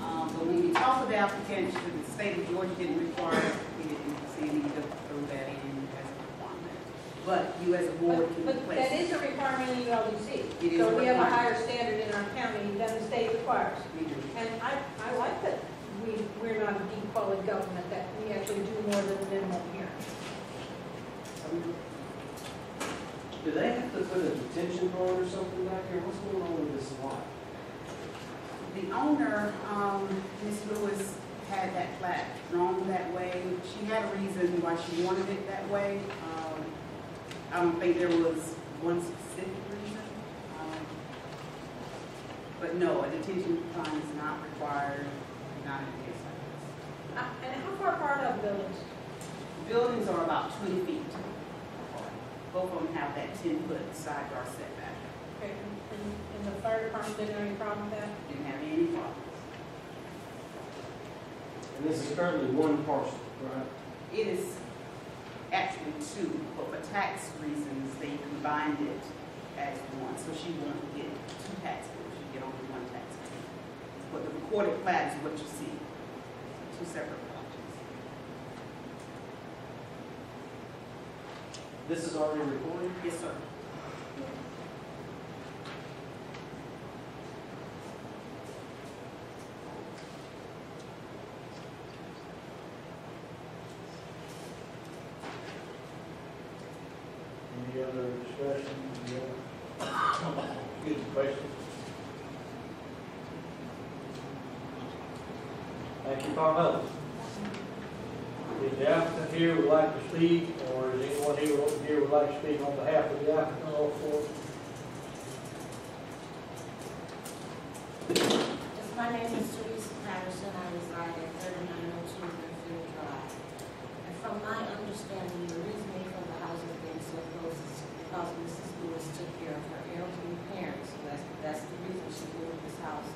But when you talk about potential, the state of Georgia didn't require, we didn't see any to throw that in as a requirement. But you as a board can place. But that is a requirement in the LDC. So we have a higher standard in our county than the state requires. We do. And I like that we're not a deep-quality government, that we actually do more than the minimum here. Do they have to put a detention board or something back here? What's going on with this lot? The owner, Ms. Lewis, had that flat drawn that way. She had a reason why she wanted it that way. I don't think there was one specific reason. But no, a detention fund is not required, not in a case like this. And how far apart are the buildings? Buildings are about 20 feet. Both of them have that 10-foot side yard setback. Okay. And the fire department didn't have any problem with that? Didn't have any problems. And this is currently one parcel, right? It is actually two, but for tax reasons, they combined it as one. So she won't get two tax bills. She'll get only one tax bill. But the recorded plat is what you see. Two separate. This is already recorded? Yes, sir. Any other discussion? Any other questions? Thank you, Paul. Is the applicant here would like to speak, or is anyone here would like to speak on behalf of the applicant or for? Yes, my name is Teresa Patterson. I reside at 3902 Redfield Drive. And from my understanding, the reasoning for the housing being so close is because Mrs. Lewis took care of her elderly parents. So that's the reason she moved this house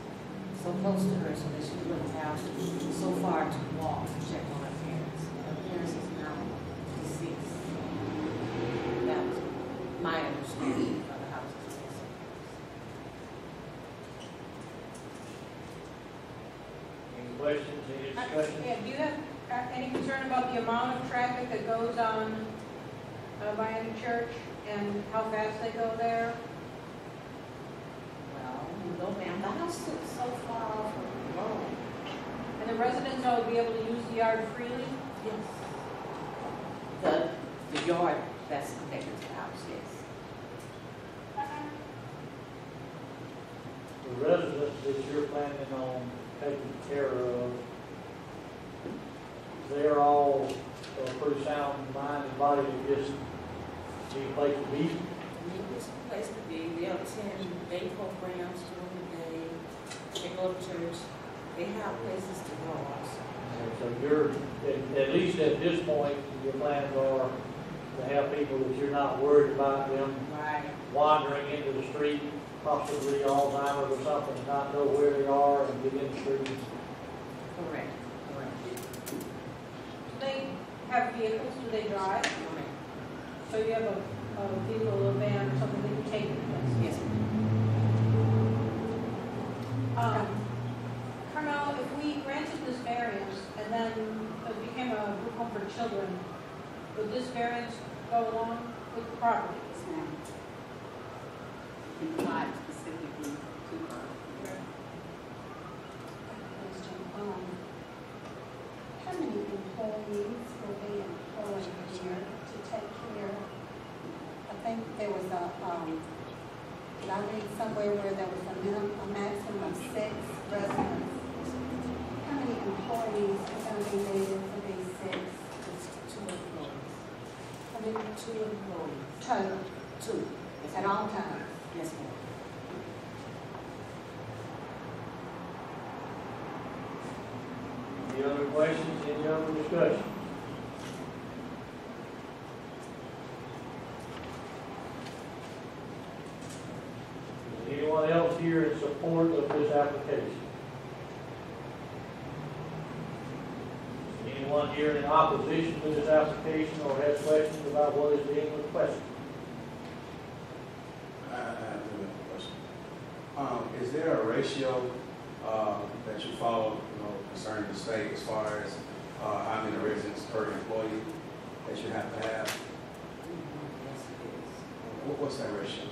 so close to her so that she wouldn't have so far to walk to check on her parents. Her parents is now deceased. That was my understanding of the house. Any questions, any discussion? Yeah, do you have any concern about the amount of traffic that goes on Miami Church and how fast they go there? Well, you go down. The house looks so far off of the road. And the residents all be able to use the yard freely? Yes. The yard that's connected to the house, yes. The residents that you're planning on taking care of, they're all pretty sound mind and body. Just need a place to be. It's a place to be. They attend day programs during the day. They go to church. They have places to go also. So you're, at least at this point, your plans are to have people that you're not worried about them wandering into the street, possibly Alzheimer's or something, not know where they are and get in the street. Correct. Have vehicles, do they drive? So you have a vehicle, a van, or something that you take with us? Yes. Carmel, if we granted this variance and then it became a group home for children, would this variance go along with the property? Yes, ma'am. Not specifically to her. Okay. How many employees will be employed here to take care? I think there was a, did I read somewhere where there was a maximum of 6 residents? How many employees are going to be needed for these 6? It's 2 employees. I mean, 2 employees. Total? 2. Yes, at all times? Yes, ma'am. Any other questions? Any other discussion? Is anyone else here in support of this application? Is anyone here in opposition to this application or has questions about what is being requested? I have a question. Is there a ratio that you follow? Concerning the state as far as how many residents per employee that you have to have? What's that ratio?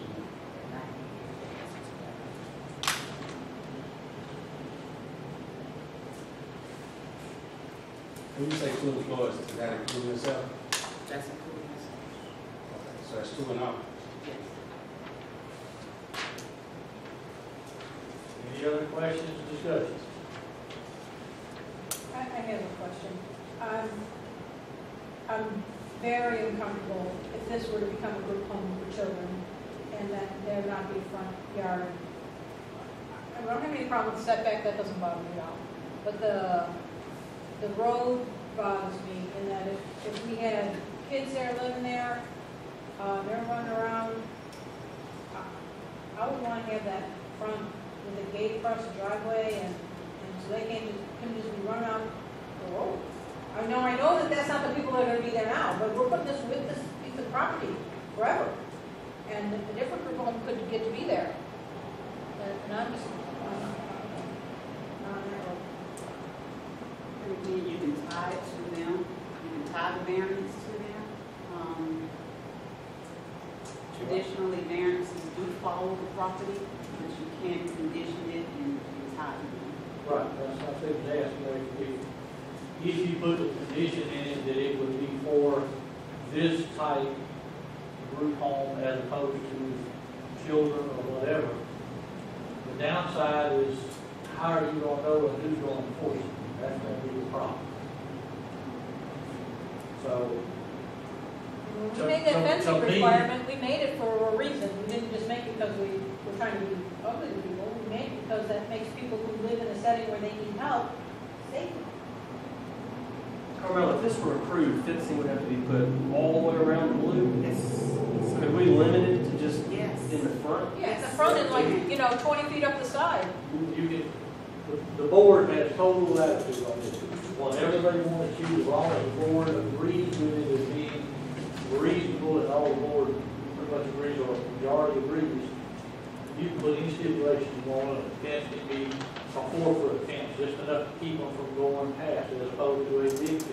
When you say 2 employees, does that include yourself? That's including yourself. Okay, so that's 2 and all? Yes. Any other questions or discussions? I have a question. I'm very uncomfortable if this were to become a group home for children and that there would not be a front yard. I don't have any problem with setback, that doesn't bother me at all. But the road bothers me in that if we had kids there living there, they're running around, I would want to have that front with a gate across the driveway and so they can't just be run out the road. I know that that's not the people that are going to be there now, but we're putting this with this piece of property forever. And the different group home could get to be there. And I'm just not again, you can tie it to them. You can tie the variance to them. Traditionally, variances do follow the property, but you can condition it and tie it. Right, that's what I said last week. If you put the condition in it that it would be for this type group home as opposed to children or whatever, the downside is how are you going to know and who's going to enforce it? That's going to be the problem. So, we made that fencing requirement, we made it for a reason. We didn't just make it because we were trying to be ugly to people. We made it because that makes people who live in a setting where they need help safe. Carmel, if this were approved, fencing would have to be put all the way around the loop. Yes. Could we limit it to just in the front? Yeah, in the front and like, 20 feet up the side. You can, the board has total latitude on this. Whenever they want to choose, as long as the board agrees with it as being reasonable, and all the board pretty much agrees, or majority agrees, you can put any stipulation you want, and the fence can be a 4-foot fence, just enough to keep them from going past, as opposed to a big fence.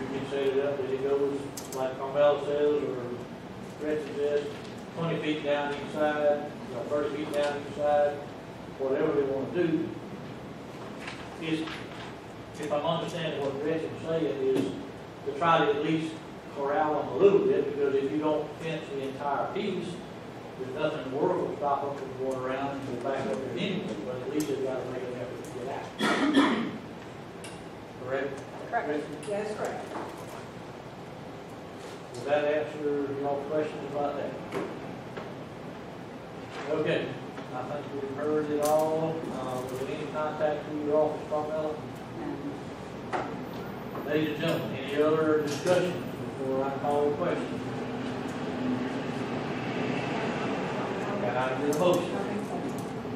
You can set it up as it goes, like Carmella says, or Gretchen says, 20 feet down each side, or 30 feet down each side, whatever they want to do. Is, if I'm understanding what Gretchen is saying, is to try to at least corral them a little bit, because if you don't fence the entire piece, there's nothing in the world to stop them from going around and go back up there anyway, but at least they've got to make an effort to get out. Correct? Correct. Gretchen? Yes, correct. Will that answer y'all's questions about that? Okay. I think we've heard it all. Was any contact through your office, Carmella? Ladies and gentlemen, any other discussions before I call the question? Can I get a motion?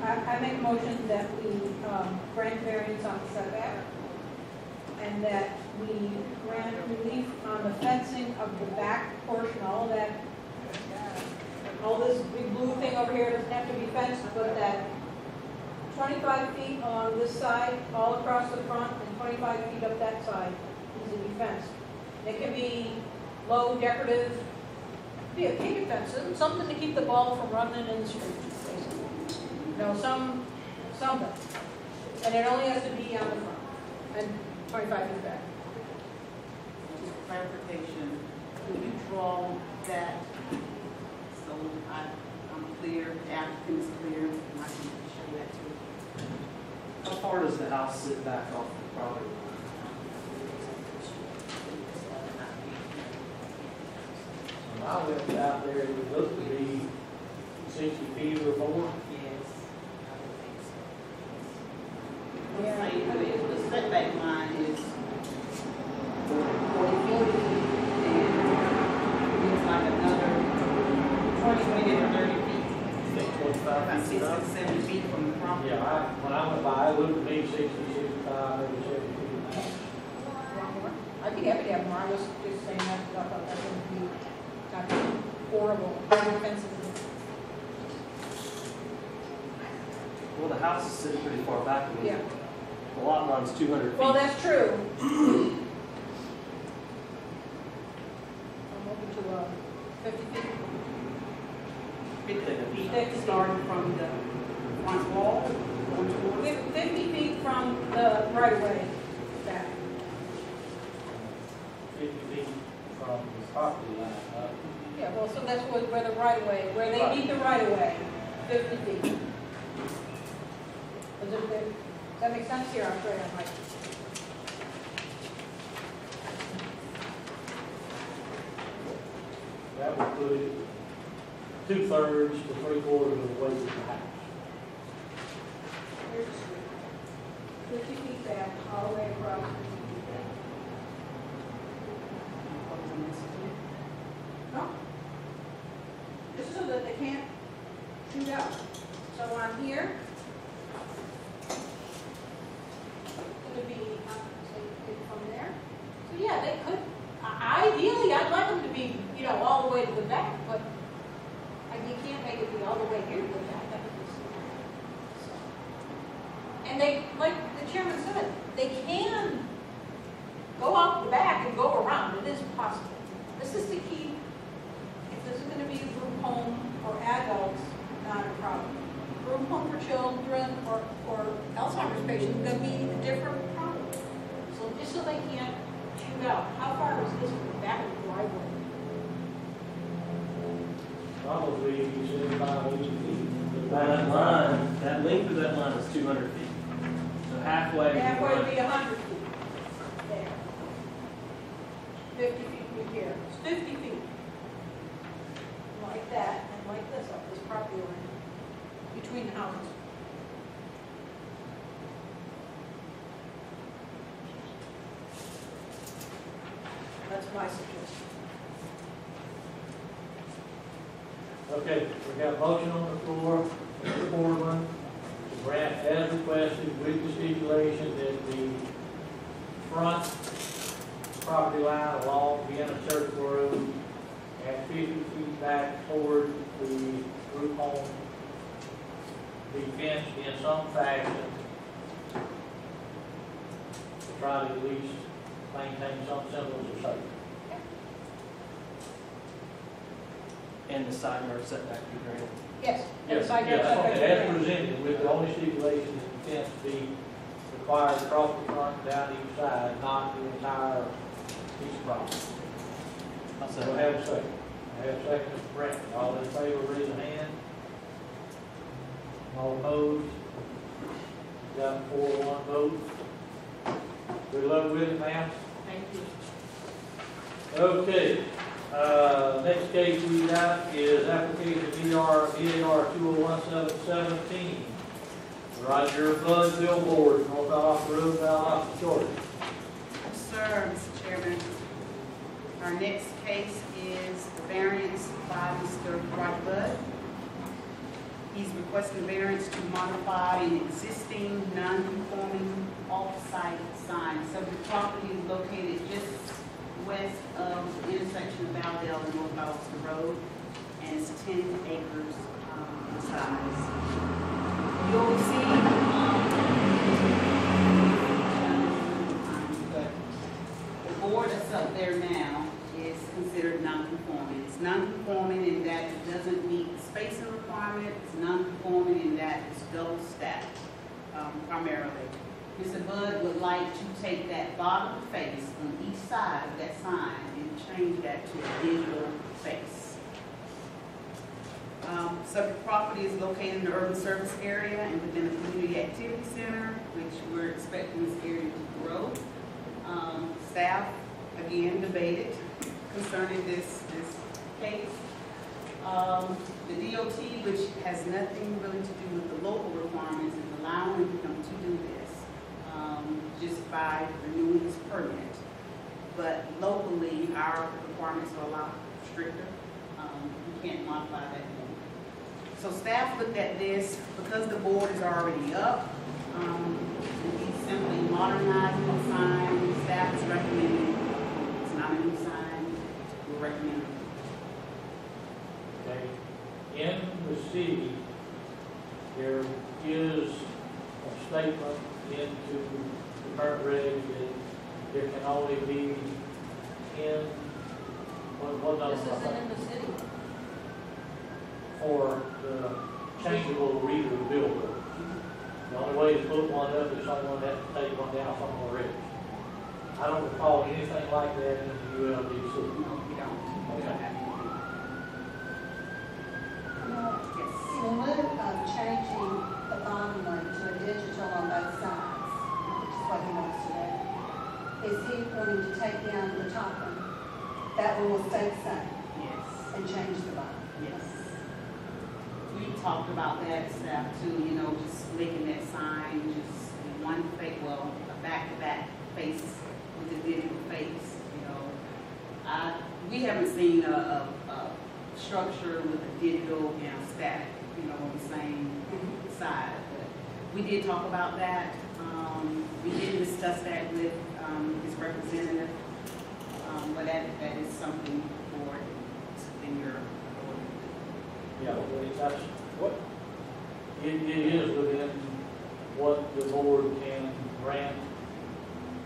I make a motion that we grant variance on the setback, and that we grant relief on the fencing of the back portion, all that. All this big blue thing over here doesn't have to be fenced, but that 25 feet on this side, all across the front, and 25 feet up that side needs to be fenced. It can be low, decorative, it can be a picket fence, something to keep the ball from running in the street, basically. You know, something. And it only has to be on the front and 25 feet back. Just clarification, would you draw that? I'm clear, the applicant is clear, and I can show you that too. How far does the house sit back off the property line? When I went out there, it looked to be 60 feet or more. Yes, I would think so. Yeah. I mean, the setback line is 40 feet, and it's like another 60 to 70 feet from the property. Yeah, when I went by, it looked at me 60, 65, maybe 70 feet. I'd be happy to have Marlos just saying that, because I thought that would be kind of horrible. Well, the house is sitting pretty far back. Yeah. The lot line's 200 feet. Well, that's true. I'm hoping to 50 feet. Starting from the front wall, 50 feet from the right of way back. 50 feet from the property line up. Yeah, well, so that's where the right of way, where they need the right of way, 50 feet. Does that make sense here? I'm sure I might. That would put it 2/3 to 3/4 of the way to the house. 50 feet back, all the way across. No. Just so that they can't shoot out. So I'm here. It would be from there. So yeah, they could. Ideally, I'd like them to be, all the way to the back, but. You can't make it be all the way here with that. That would be so. And they, like the chairman said, they can go out the back and go around. It is possible. This is to keep, if this is going to be a group home for adults, not a problem. Group home for children or Alzheimer's patients is going to be a different problem. So just so they can't shoot out. How far is this from the back of the driveway? Probably 75, 80 feet. That line, that length of that line is 200 feet. So halfway. Halfway would be 100 feet. There. 50 feet would be here. It's 50 feet. Like that, and like this up this property line. Between the houses. That's my suggestion. Okay, we got a motion on the floor, Mr. Foreman, as requested, with the stipulation that the front property line along Vinah Church Road at 50 feet back toward the group home be fenced in some fashion to try to at least maintain some semblance of safety. And the side yard setback be granted? Yes. Yes. As presented, with the only stipulation that the fence be required across the front and down each side, not the entire piece of property. So I have a second. I have a second, Mr. Brent. All in favor, raise a hand. All opposed? We've got 4-1 vote. Good luck with it, ma'am. Thank you. Okay. Next case we got is application VAR 2017. Roger Budd Billboard, North Valdosta Road, Valdosta, Georgia. Yes, sir, Mr. Chairman. Our next case is the variance by Mr. Roger Budd. He's requesting a variance to modify an existing non-conforming off-site sign. So the property is located just west of the intersection of Valdell and North Valdosta Road, and it's 10 acres in size. You'll receive the board that's up there now is considered non-conforming. It's non-conforming in that it doesn't meet the spacing requirement. It's non-conforming in that it's double-stacked primarily. Mr. Budd would like to take that bottom face on each side of that sign and change that to a digital face. Subject property is located in the urban service area and within the community activity center, which we're expecting this area to grow. Staff, again, debated concerning this case. The DOT, which has nothing really to do with the local requirements, is allowing them to do this. Just by renewing this permit. But locally, our requirements are a lot stricter. We can't modify that anymore. So staff looked at this because the board is already up. We simply modernizing the sign. Staff is recommending it's not a new sign. We're recommending it. Okay. In the city, there is a statement into the current regs that there can only be in what number? This isn't in the city. For the changeable reader builder. The only way to put one up is someone has to take one down from the regs. I don't recall anything like that in the ULDC. No, we don't. Okay. Yes. So what about changing the bond one to a digital on both sides? What he wants to do. Is he wanting to take down the top one? That one will stay the same. Yes. And change the bottom. Yes. We talked about that stuff too, you know, just making that sign just one face, well, a back-to-back face with a digital face, you know. We haven't seen a structure with a digital and static, you know, on the same side. But we did talk about that. We did discuss that with his representative, but that is something for your board. Yeah, that's what it is within what the board can grant,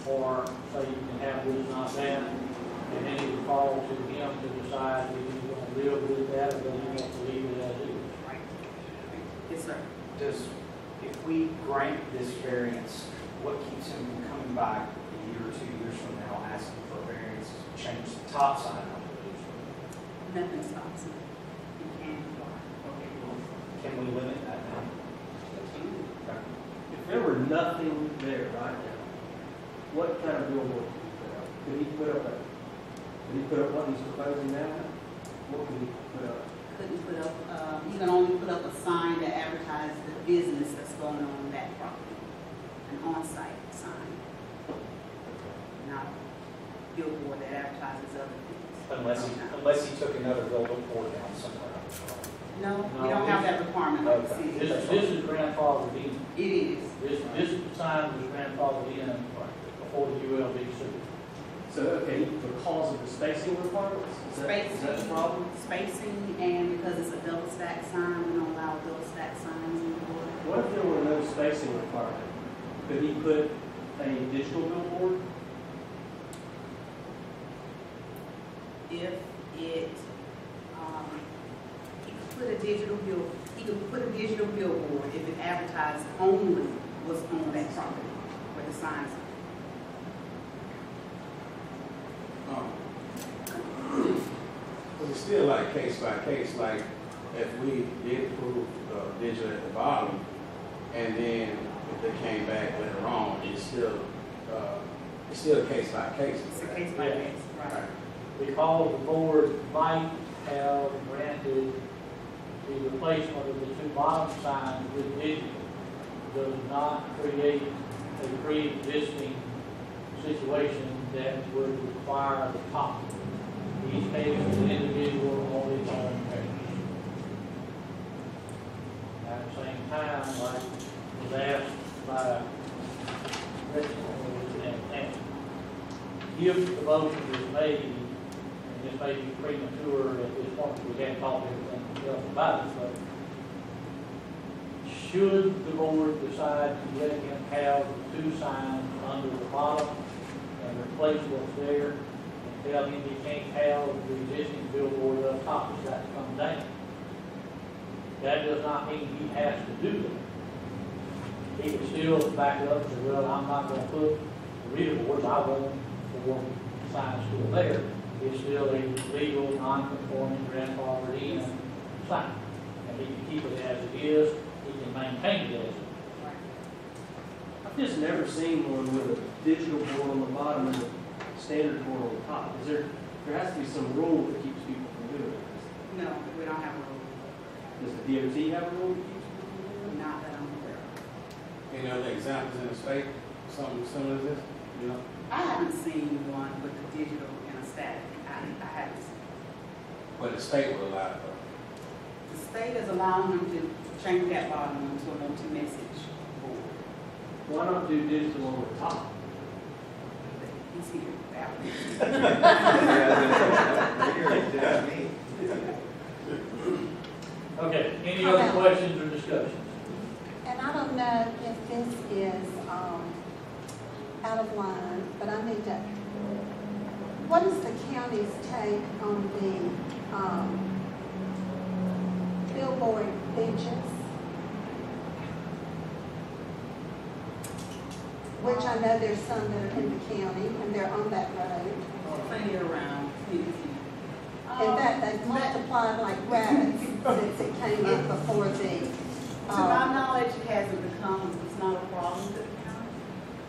or so you can have this, not that, and then it falls to him to decide if he's going to live with that or if he's going to leave it as is. Right. Yes, sir. If we grant this variance, what keeps him from coming back a year or 2 years from now asking for a variance to change the top sign on the digital? Nothing stops him. He can. Okay, well, can we limit that now? Okay. If there were nothing there right now, what kind of billboard could he put up? Could he put up what he's proposing now? What could he put up? Couldn't put up, you can only put up a sign that advertises the business that's going on in that property. An on-site sign. Not a billboard that advertises other things. Unless he took another billboard down somewhere else. No, we don't have that requirement. Okay. This is grandfathered in. It is. This sign was grandfathered in before the ULB suit. So, okay, because of the spacing requirements? Is that the problem? Spacing, and because it's a double stack sign, we don't allow double stack signs anymore. What if there were no spacing requirement? Could he put a digital billboard? If it, he could put a digital bill. He could put a digital billboard if it advertised only what's on that property where the signs are. But it's still like case by case. Like if we did prove digital at the bottom, and then if they came back later on, it's still case by case. It's a case by case, right? Because the board might have granted the replacement of the two bottom signs with digital, does not create a pre-existing situation that would require the top. Each page is an individual on its own page. At the same time, like was asked by Richard and if the motion is made, and this may be premature at this point because we haven't talked everything else about it, but should the board decide to let him have the two signs under the bottom and replace what's there, and tell him he can't have the existing billboard up top, it's got to come down. That does not mean he has to do that. He can still back up and say, well, I'm not going to put the reader boards, I want for signs still there. It's still a legal, non-conforming, grandfathered in sign. And he can keep it as it is, he can maintain it as it is. I've just never seen one with a digital board on the bottom and a standard board on the top. Is there? There has to be some rule that keeps people from doing it. No, we don't have a rule. Does the DOT have a rule that keeps people from doing it? Not that I'm aware of. Any other examples in the state? Something similar to this? You know? I haven't seen one with a digital and a static. I haven't seen one. But the state will allow it though. The state is allowing them to change that bottom one to a multi-message board. Why not do digital over the top? He's here. Okay, any other questions or discussions? And I don't know if this is out of line, but I need to, what is the county's take on the billboard benches? Which I know there's some that are in the county and they're on that road. Plenty around. In fact, they've multiplied like rabbits since it came in before the. To my knowledge, it hasn't become, it's not a problem to the county.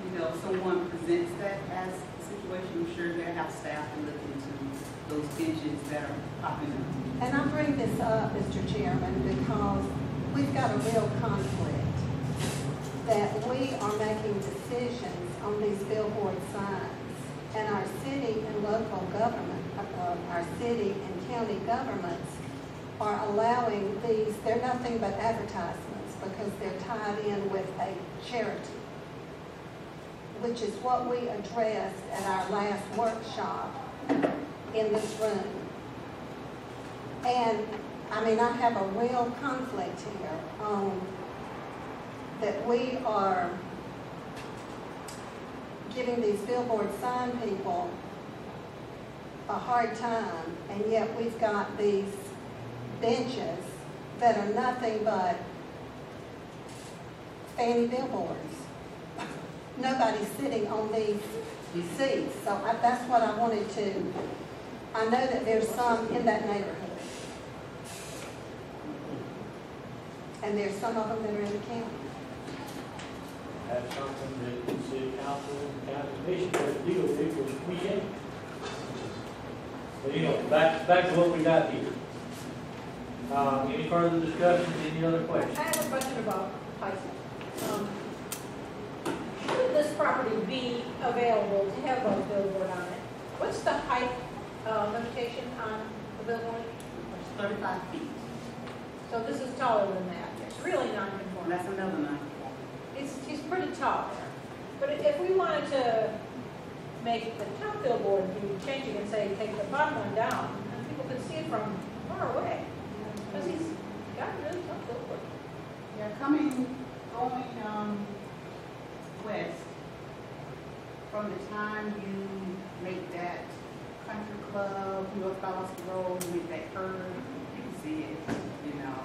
You know, someone presents that as a situation, I'm sure they have staff to look into those benches that are popping up. And I bring this up, Mr. Chairman, because we've got a real conflict that we are making decisions on these billboard signs, and our city and local government, our city and county governments are allowing these, they're nothing but advertisements because they're tied in with a charity, which is what we addressed at our last workshop in this room. And I mean, I have a real conflict here on that we are giving these billboard sign people a hard time, and yet we've got these benches that are nothing but fanny billboards. Nobody's sitting on these seats, so that's what I wanted to, I know that there's some in that neighborhood. And there's some of them that are in the county. That's something that the city council and the county commission has to deal with, which we can't. But anyway, back to what we got here. Any further discussions, any other questions? I have a question about pricing. Should this property be available to have a billboard on it? What's the height limitation on the billboard? It's 35 feet. So this is taller than that. It's really non-conforming. That's another non-conforming. It's pretty tall there. But if we wanted to make the top billboard, you would change it and say, take the bottom one down, and people could see it from far away. Because he's got a really tough billboard. They're going west. From the time you make that country club, North Valdosta Road, you make that curve, you can see it, you know.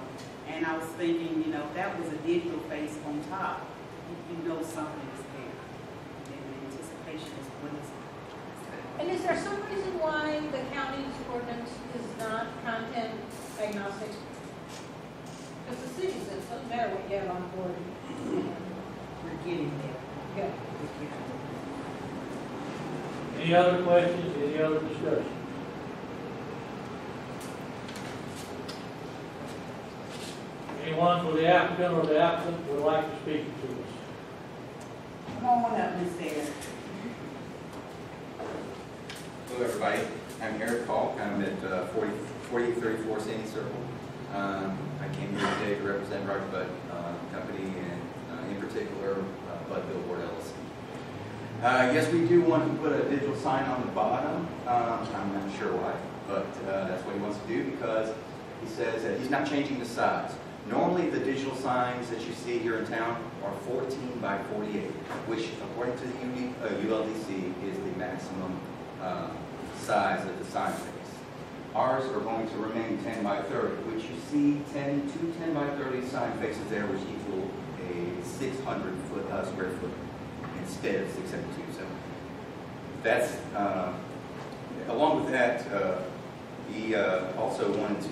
And I was thinking, you know, that was a digital face on top. You know something is there. And the anticipation is what is it? And is there some reason why the county's ordinance is not content agnostic? Because the city says it doesn't matter what you have on board. We're getting there. Yeah. We're getting there. Any other questions? Any other discussion? Anyone for the applicant or the applicant would like to speak to us? Come on up, Ms. Sarah. Hello, everybody. I'm Eric Falk. I'm at 4034 Sandy Circle. I came here today to represent Roger Budd Company and, in particular, Bud Billboard LLC. Yes, we do want to put a digital sign on the bottom. I'm not sure why, but that's what he wants to do because he says that he's not changing the size. Normally the digital signs that you see here in town are 14 by 48, which according to the ULDC is the maximum size of the sign space. Ours are going to remain 10 by 30, which you see 10 by 30 sign faces there, which equal a 600 square foot instead of 672. So that's, along with that, he also wanted to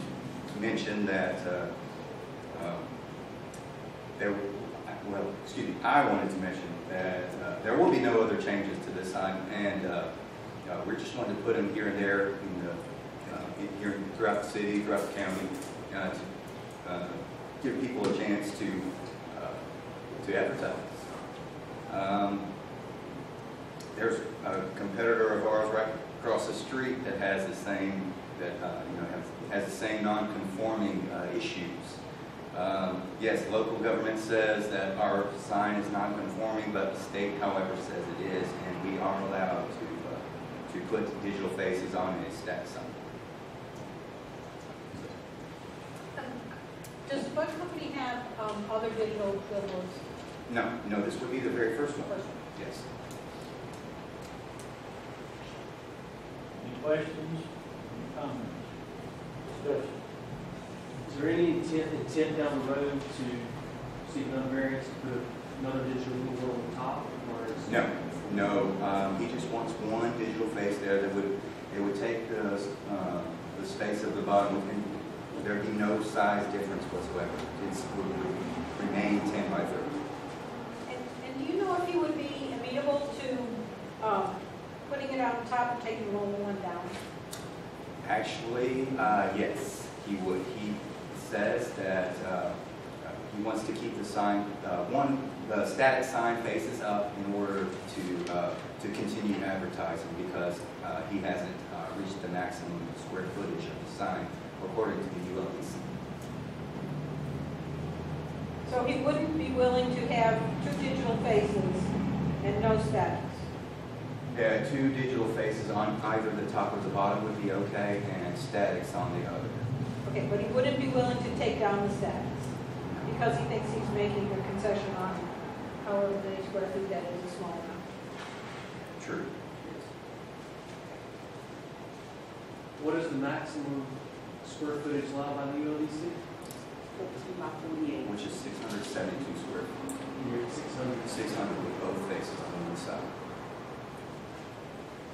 mention that, I wanted to mention that there will be no other changes to this sign, and we're just wanting to put them here and there, here throughout the city, throughout the county, to give people a chance to advertise. There's a competitor of ours right across the street that has the same non-conforming issues. Yes, local government says that our sign is non-conforming, but the state, however, says it is, and we are allowed to put digital faces on a stack sign. Does Bud Company have other digital billboards? No, no, this would be the very first one. Yes. Any questions? Any comments? Discussion. Is there any intent down the road to seek another variance to put another digital billboard on top? Or is no, no. He just wants one digital face there that would take the space of the bottom. There would be no size difference whatsoever. It would remain 10 by 30. If he would be amenable to putting it on top and taking the only one down? Actually, yes, he would. He says that he wants to keep the sign, the static sign faces up in order to continue advertising because he hasn't reached the maximum square footage of the sign according to the ULDC. So he wouldn't be willing to have two digital faces and no statics? Yeah, two digital faces on either the top or the bottom would be okay, and statics on the other. Okay, but he wouldn't be willing to take down the statics because he thinks he's making a concession on however many square feet that is a small amount. True. Yes. What is the maximum square footage allowed by the ULDC? 14 by 48. Which is 672 square feet. You're at 600. 600 with both faces on one side.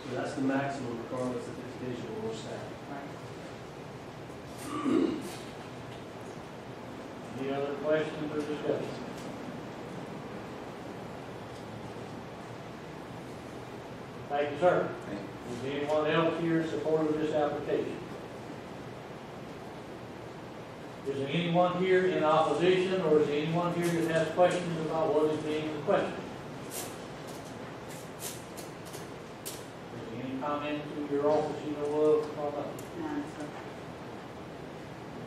So that's the maximum regardless if it's digital or static. Right. Any other questions or discussion? Thank you, sir. Thank you. Is anyone else here supportive of this application? Is there anyone here in opposition, or is there anyone here that has questions about what is being requested? Is there any comment to your office you know of? No, sir.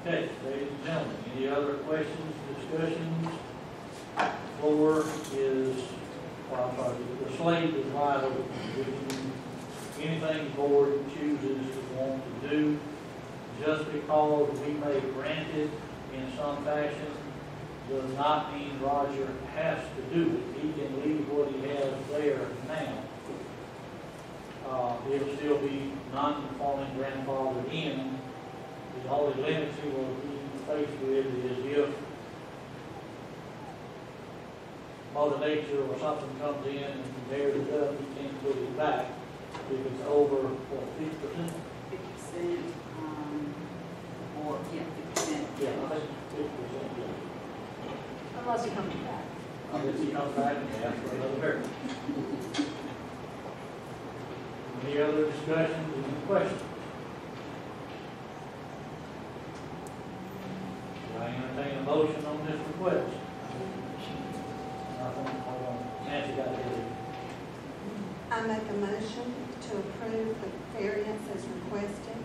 Okay, ladies and gentlemen, any other questions, discussions? The floor is, the slate is wide open. We can, anything the board chooses to want to do, just because we may grant it in some fashion does not mean Roger has to do it. He can leave what he has there now. It'll still be non-conforming grandfathered in. The only limit he will be faced with is if Mother Nature or something comes in and tears it up, he can't put it back. If it's over, what, 50%? 50%, or, yeah, 50%. Yeah, I think 50%, yeah. Unless he comes back. Unless he comes back and asks for another variable. Any other discussions and questions? Do I entertain a motion on this request? Nancy got it. I make a motion to approve the variance as requested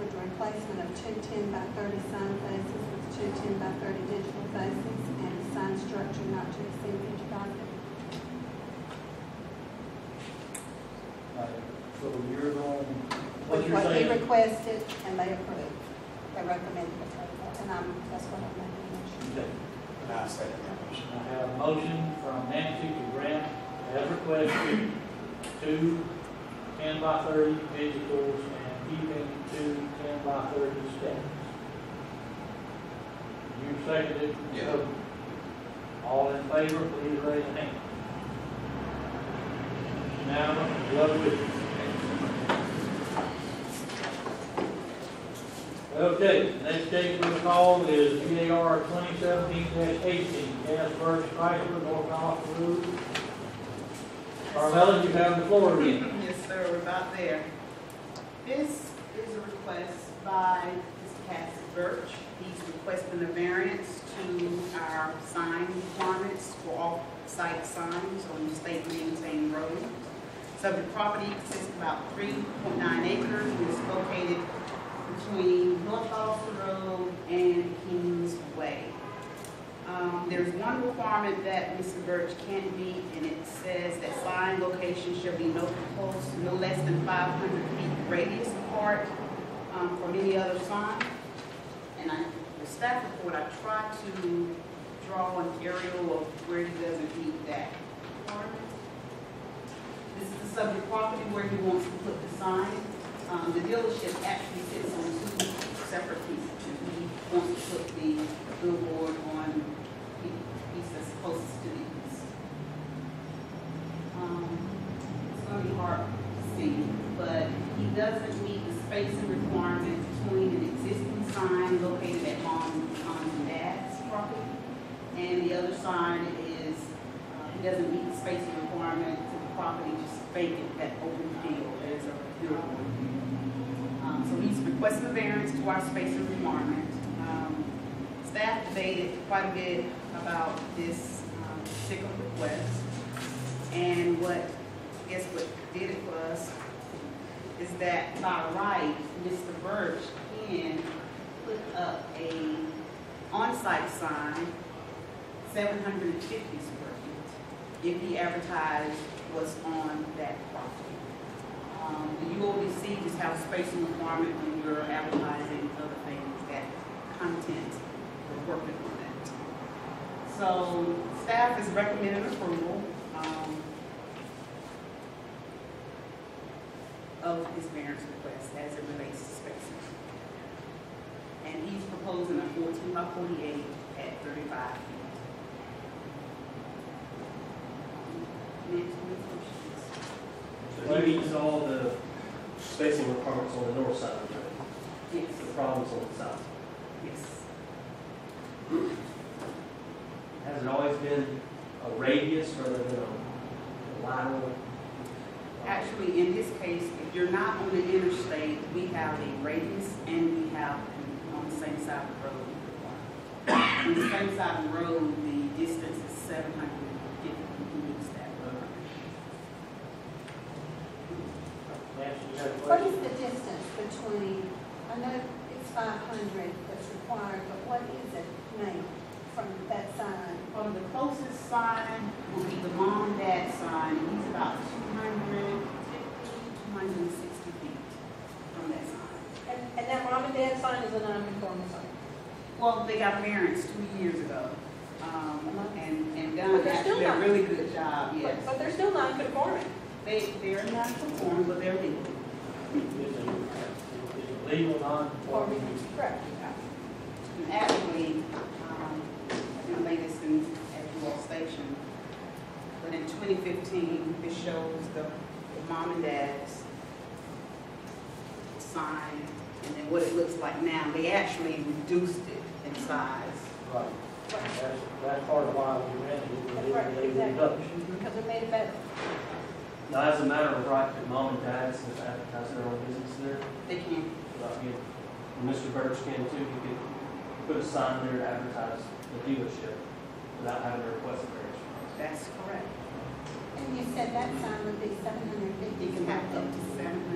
with the replacement of 2 10-by-30 sign faces with 2 10-by-30 digital faces and a sign structure not to exceed 55 feet. So you're going, what you're saying? What he requested and they approved. They recommended approval, and that's what I'm making a motion. Okay. And I second that motion. I have a motion from Nancy to grant as requested 2 10-by-30 vehicles and keeping 2 10-by-30 steps. You seconded? Yeah. So all in favor, please raise your hand. Now, lovely. Okay, next case we'll call is VAR 2017-18, Cass Birch, North Valdosta Road. Carmella, you have the floor again. Yes, sir, we're about there. This is a request by Mr. Cass Birch. He's requesting a variance to our sign requirements for off-site signs on the state maintained road. So the property consists of about 3.9 acres and is located between North Valdosta Road and King's Way. There's one requirement that Mr. Birch can't meet, and it says that sign location shall be no less than 500 feet radius apart from any other sign. And the staff report, I tried to draw an aerial of where he doesn't meet that requirement. This is the subject property where he wants to put the sign. The dealership actually sits on two separate pieces. He wants to put the billboard on the piece that's closest to the east. It's going to be hard to see, but he doesn't meet the spacing requirements between an existing sign located at Mom and Dad's property, and the other sign is he doesn't meet the spacing requirements. Property just vacant, that open field. There's a field. So he's requesting a variance to our spacing requirement. Staff debated quite a bit about this particular request, and I guess what did it was is that by right, Mr. Birch can put up a on-site sign 750 square feet if he advertised was on that property. The UODC just have a spacing requirement when you're advertising other things, that content, we're working on that. So staff is recommending approval of his variance request as it relates to spacing. And he's proposing a 14-by-48 at 35 feet. So he meets all the spacing requirements on the north side of the road. Yes. The problem's on the south. Yes. Has it always been a radius rather than a lateral? Actually, in this case, if you're not on the interstate, we have a radius and we have on the same side of the road. On the same side of the road, the distance is 700. What is the distance between, I know it's $500 that's required, but what is it now from that sign? From the closest sign will be the mom and dad sign. He's about 250, 260 feet from that sign. And that mom and dad sign is a non-conforming sign? Well, they got variance 2 years ago. And done actually a really good job, yes. But they're still non-conforming. They're non-conforming, but they're legal. Legal non-conforming. Correct. And actually, I think it's been at the old station, but in 2015, this shows the mom and dad's sign, and then what it looks like now. They actually reduced it in size. Right. That's part of why we ran it. They didn't reduction. Because we made it better. Now, as a matter of right, can mom and dad advertise their own business there? They can. Mr. Birch can too. He could put a sign there to advertise the dealership without having to request a variance. That's correct. And you said that sign would be 750. You can have up to 750.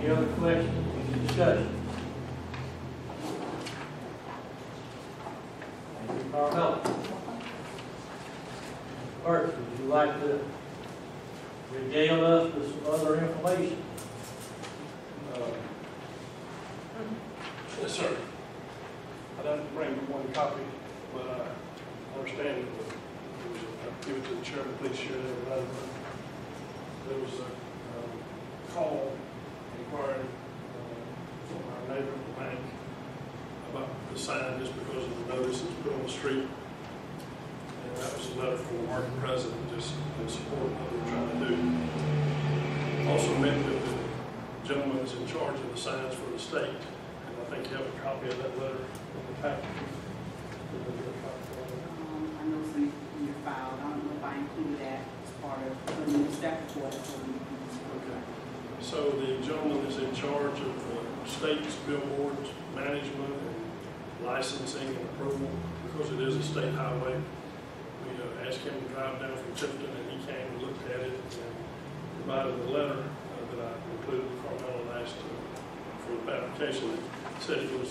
Any other questions or discussion? Thank you, Carmel. First, would you like to regale us with some other information? Yes, sir. I didn't bring one copy, but I understand I'll give it to the chairman. Please share that with everybody. There was a call inquiring from our neighbor at the bank about the sign just because of the notice that's put on the street. And that was a letter from the market president just in support of what we're trying to do. Also met with the gentleman that's in charge of the signs for the state. And I think you have a copy of that letter in the packet. I know it's in your file. I don't know if I included that as part of putting the staff report. So the gentleman is in charge of the state's billboards, management, and licensing and approval. Because it is a state highway, we asked him to drive down from Tifton, and he came and looked at it and provided the letter that I included in Carmel and asked for the application. It said it was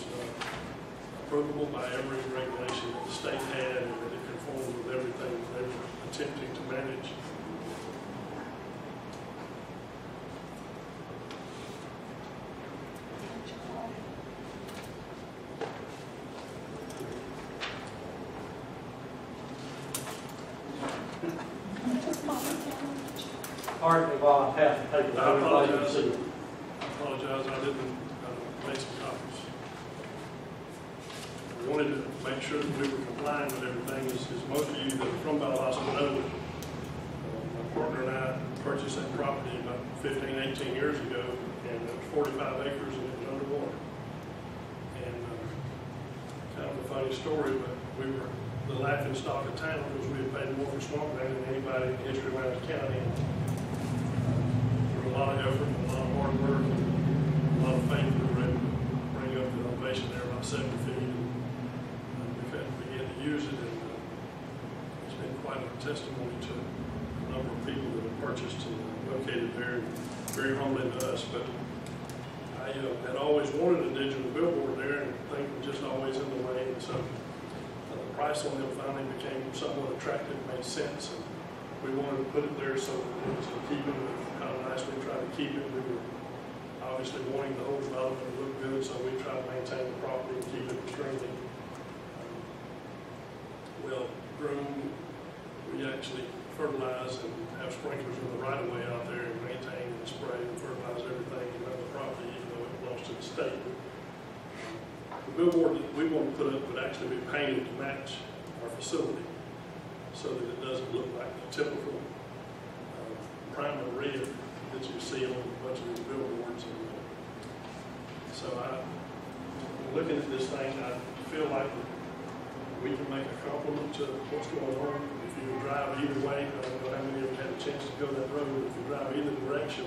approvable by every regulation that the state had, and that it conformed with everything that they were attempting to manage. Pardon me while I have to take it. I apologize. I didn't make some copies. We wanted to make sure that we were complying with everything. As most of you that are from Valdosta know, my partner and I purchased that property about 15, 18 years ago, and it was 45 acres and it was underwater. And kind of a funny story, but we were the laughing stock of town because we had paid more for swamp land than anybody in the history of Lowndes County. A lot of effort, a lot of hard work, a lot of faith. We were able to bring up the elevation there about 70 feet, and we began to use it, and it's been quite a testimony to a number of people that have purchased and located there, very humbling to us. But I had always wanted a digital billboard there, and things were just always in the way, and so the price on them finally became somewhat attractive, made sense, and we wanted to put it there so that it was even with how nice we tried to keep it. We were obviously wanting the whole development to look good, so we tried to maintain the property and keep it extremely well groomed. We actually fertilize and have sprinklers in the right of way out there and maintain and spray and fertilize everything around the property, even though it belongs to the state. The billboard that we want to put up would actually be painted to match our facility, so that it doesn't look like the typical primer red that you see on a bunch of these billboards. And, so I, looking at this thing, I feel like we can make a compliment to what's going on. If you drive either way, I don't know how many of you had a chance to go that road, but if you drive either direction,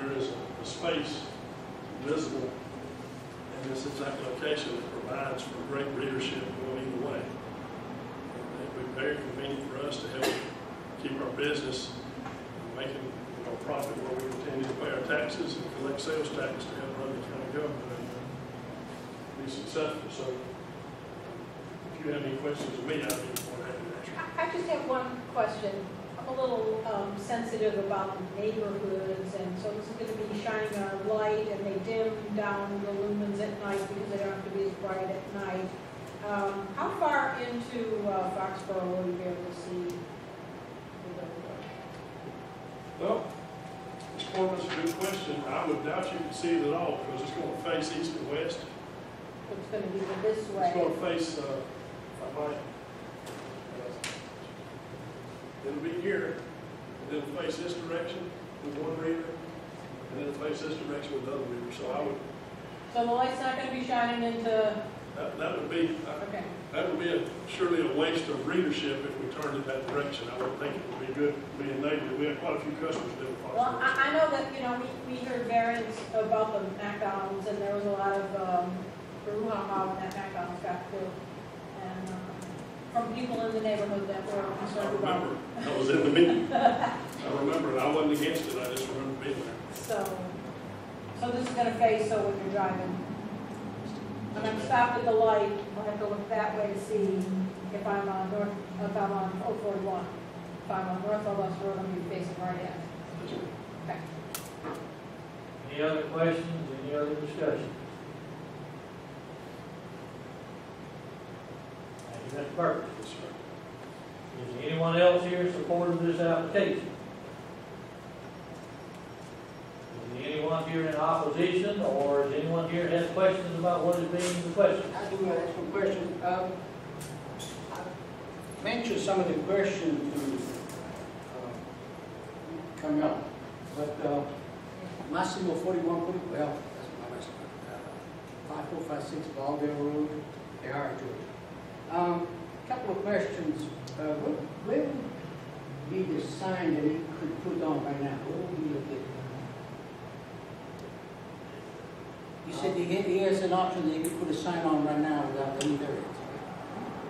there is a space visible in this exact location that provides for great readership going either way. Very convenient for us to help keep our business making a profit where we continue to pay our taxes and collect sales tax to help run the county government and be successful. So if you have any questions of me, I'd be more than happy to answer. I just have one question. I'm a little sensitive about neighborhoods, and so this is going to be shining a light, and they dim down the lumens at night because they don't have to be as bright at night. How far into Foxborough will you be able to see? Well, Ms. Corbin, that's a good question. I would doubt you can see it at all because it's going to face east and west. It's going to be this way. It's going to face, it'll be here, and it'll face this direction with one river, and then it'll face this direction with another river. So I would. So the light's not going to be shining into. That would be. Okay. That would be surely a waste of readership if we turned it that direction. I don't think it would be good being neighborly. We have quite a few customers that live across. Well, I know that you know we heard variants about the McDonald's, and there was a lot of brouhaha when that McDonald's got through, and from people in the neighborhood that were concerned about. I was in the meeting. I remember it. I wasn't against it. I just remember being there. So this is going to face so when you're driving. When I'm stopped at the light, I have to look that way to see if I'm on north, if I'm on Old Ford 1. If I'm on North Ellis Road, I'm going to be facing right at it. Okay. Any other questions? Any other discussion? Thank you, Mr. Parker. Yes, sir. Is anyone else here in support of this application? Anyone here in opposition, or does anyone here have questions about what is being requested? I do have some questions. I mentioned some of the questions coming up, but Massimo 41, well, that's my last one, 5456 Valdell Road, they are in Georgia. A couple of questions. Where would be the sign that it could put on right now? Where would be located? You said he has an option that you could put a sign on right now without any variance.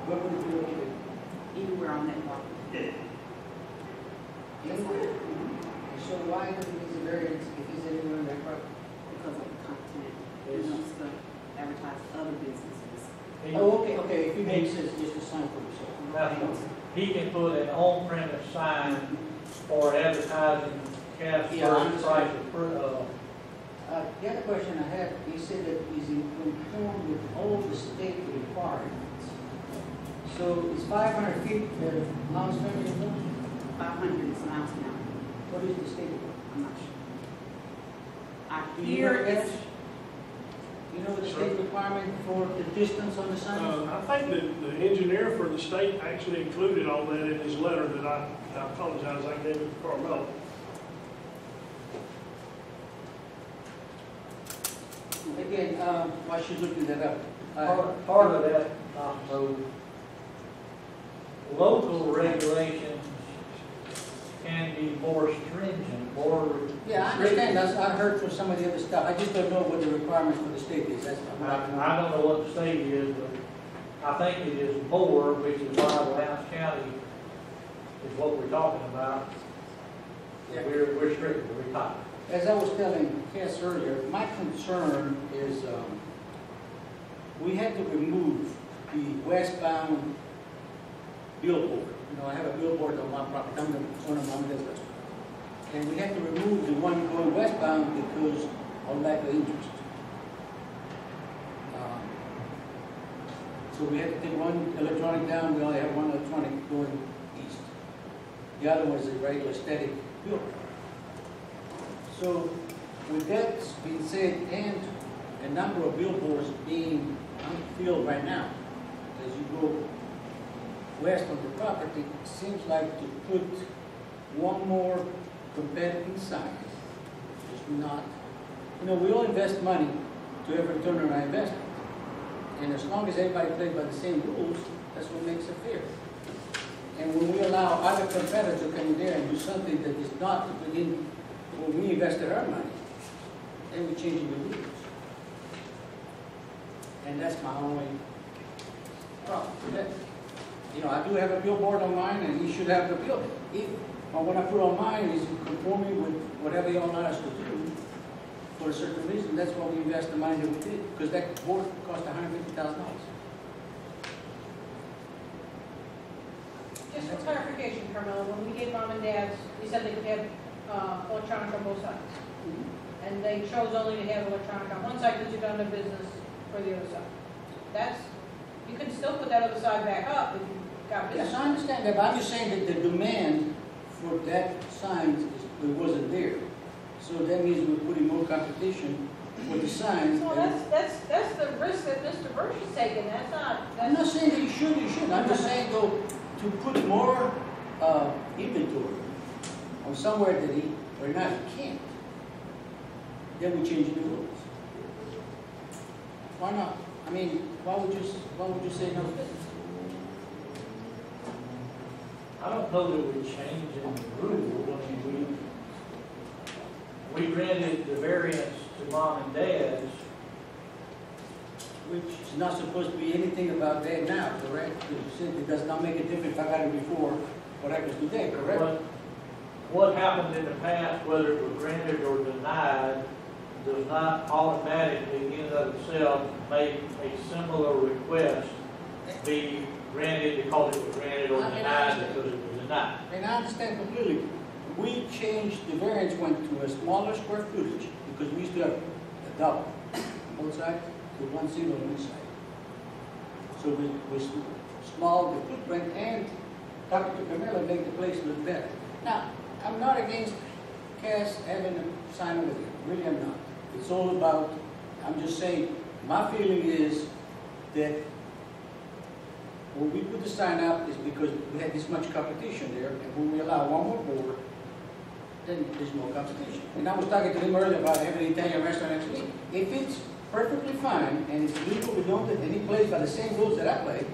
What would it be located? Anywhere on that block. Anywhere? And so why doesn't he need a variance if he's anywhere on that block? Because of the content. Yes. He wants to advertise other businesses. Oh, okay, okay. If he makes it, just a sign for himself. He can put an on-premise sign for advertising Cass Birch prices per. The other question I have, he said that he's in conform with all the state requirements. So is 500 feet the Lowndes County? 500 is Lowndes County. What is the state requirement? I'm not sure. You know the state requirement for the distance on the sign? I think that the engineer for the state actually included all that in his letter that I apologize, I gave it to Carmel. Again, why should you look that up? Part of that, so local regulations can be more stringent, Yeah, I understand. That's, I heard from some of the other stuff. I just don't know what the requirements for the state is. That's I don't know what the state is, but I think it is more, which is why Lowndes County is what we're talking about. Yeah. We're stricter, we're tight. As I was telling Cass earlier, my concern is we had to remove the westbound billboard. You know, I have a billboard on my property. I'm one of my business. And we had to remove the one going westbound because of lack of interest. So we had to take one electronic down. We only have one electronic going east. The other one is a regular static billboard. So, with that being said, and a number of billboards being unfilled right now, as you go west of the property, it seems like to put one more competitive sign is not. You know, we all invest money to every return on our investment, and as long as everybody plays by the same rules, that's what makes it fair. And when we allow other competitors to come in there and do something that is not within. Well, we invested our money, and we're changing the rules. And that's my only problem. you know, I do have a billboard on mine, and we should have the billboard. If what I put on mine is conforming with whatever y'all want us to do for a certain reason, that's why we invested the money that we did, because that board cost $150,000. Just for clarification, Carmela, when we gave mom and dad's, we said they could have electronic on both sides. Mm-hmm. And they chose only to have electronic on one side because you've done their business for the other side. That's, you can still put that other side back up if you've got business. Yes, I understand that, but I'm just saying that the demand for that sign wasn't there. So that means we're putting more competition for the signs. Well, that's the risk that Mr. Birch is taking. That's not... That's I'm not saying that you should, you shouldn't. I'm just saying, though, to put more inventory on somewhere that he or not can't, then we change the rules. Why not? I mean, why would you say no? I don't know that we're changing the rule. I mean, we granted the variance to mom and dad's, which is not supposed to be anything about that now, correct? It does not make a difference if I got it before what I was today, correct? What happened in the past, whether it was granted or denied, does not automatically in and of itself make a similar request be granted because it was granted or denied because it was denied. And I understand completely. We changed the variance went to a smaller square footage because we used to have a double on both sides to one single on this side. So we small the footprint and talking to Camilla make the place look better. Now, I'm not against Cass having a sign with it. Really, I'm not. It's all about, I'm just saying, my feeling is that when we put the sign up is because we had this much competition there, and when we allow one more board, then there's more competition. And I was talking to him earlier about having an Italian restaurant next week. If it's perfectly fine and it's legal, we don't at any place by the same rules that I play,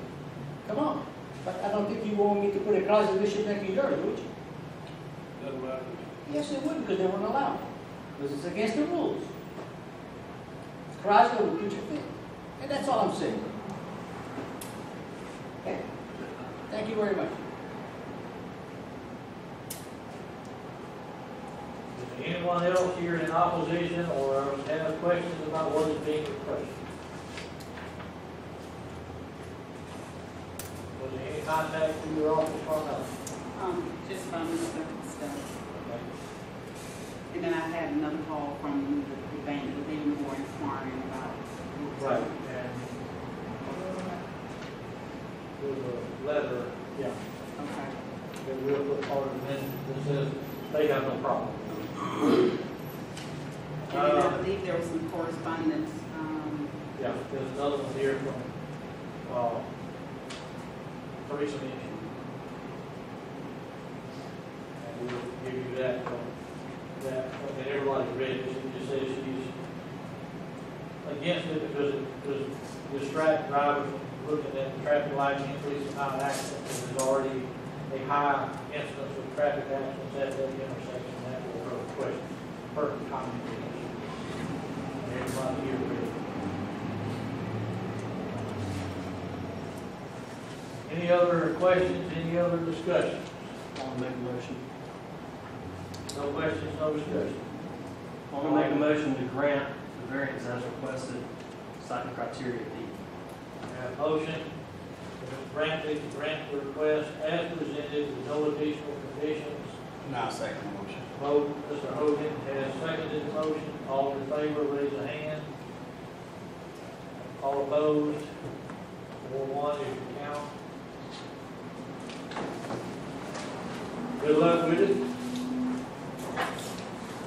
come on. But I don't think you want me to put a closet bishop back in yours, would you? No, yes, it would, because they wouldn't allow it. Because it's against the rules. Crosby would put your thing. And that's all I'm saying. Okay. Thank you very much. Is anyone else here in opposition or have questions about what is being requested? Was there any contact through your office or not? Just from the circumstances. Okay. And then I had another call from the bank that they were inquiring about. Right. And there was a letter, yeah. Okay. That we'll put part of the message that says they have no problem. And I believe there was some correspondence. Yeah, there's another one here from Teresa Patterson. And we'll give you that. That everybody's read, she just says she's against it because it does distract drivers from looking at the traffic lights and increase the amount of accidents. There's already a high incidence of traffic accidents at that intersection. That will her question. Her comment is everybody here read it. Any other questions? Any other discussion? I'll make a motion. No questions, no discussion. I'm going to make a motion to grant the variance as requested, citing criteria D. We have a motion to grant the request as presented with no additional conditions. No, second motion. Vote. Mr. Hogan has seconded the motion. All in favor, raise a hand. All opposed, 4-1 if you count. Good luck with it.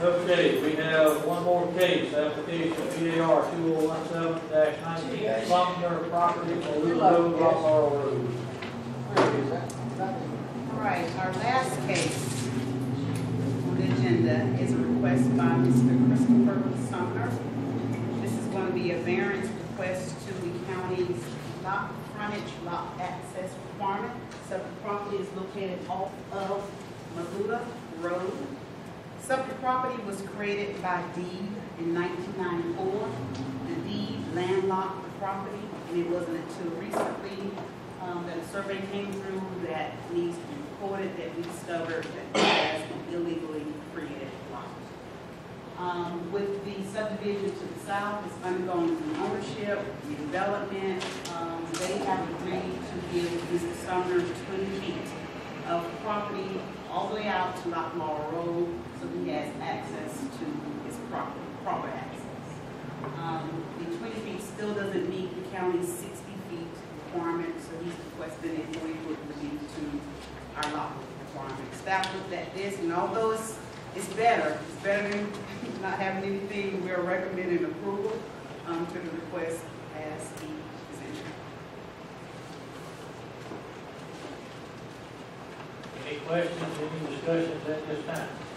Okay, we have one more case, application PAR 2017-19, Sumner Property, Malula Road, Rockmore Road. All right, our last case on the agenda is a request by Mr. Christopher Sumner. This is going to be a variance request to the county's lot frontage, lot access requirement. So the property is located off of Malula Road. So the property was created by deed in 1994. The deed landlocked the property, and it wasn't until recently that a survey came through that needs to be recorded that we discovered that has an illegally created lot. With the subdivision to the south, it's undergoing some ownership, redevelopment. They have agreed to give Mr. Sumner 20 feet of property all the way out to Lockmore Road, so he has access to his property, proper access. The 20 feet still doesn't meet the county's 60 feet requirement, so he's requesting a 40-foot relief to our lot requirement. Staff looked at this, and although it's better than not having anything, we're recommending approval to the request as the position. Any questions, any discussions at this time?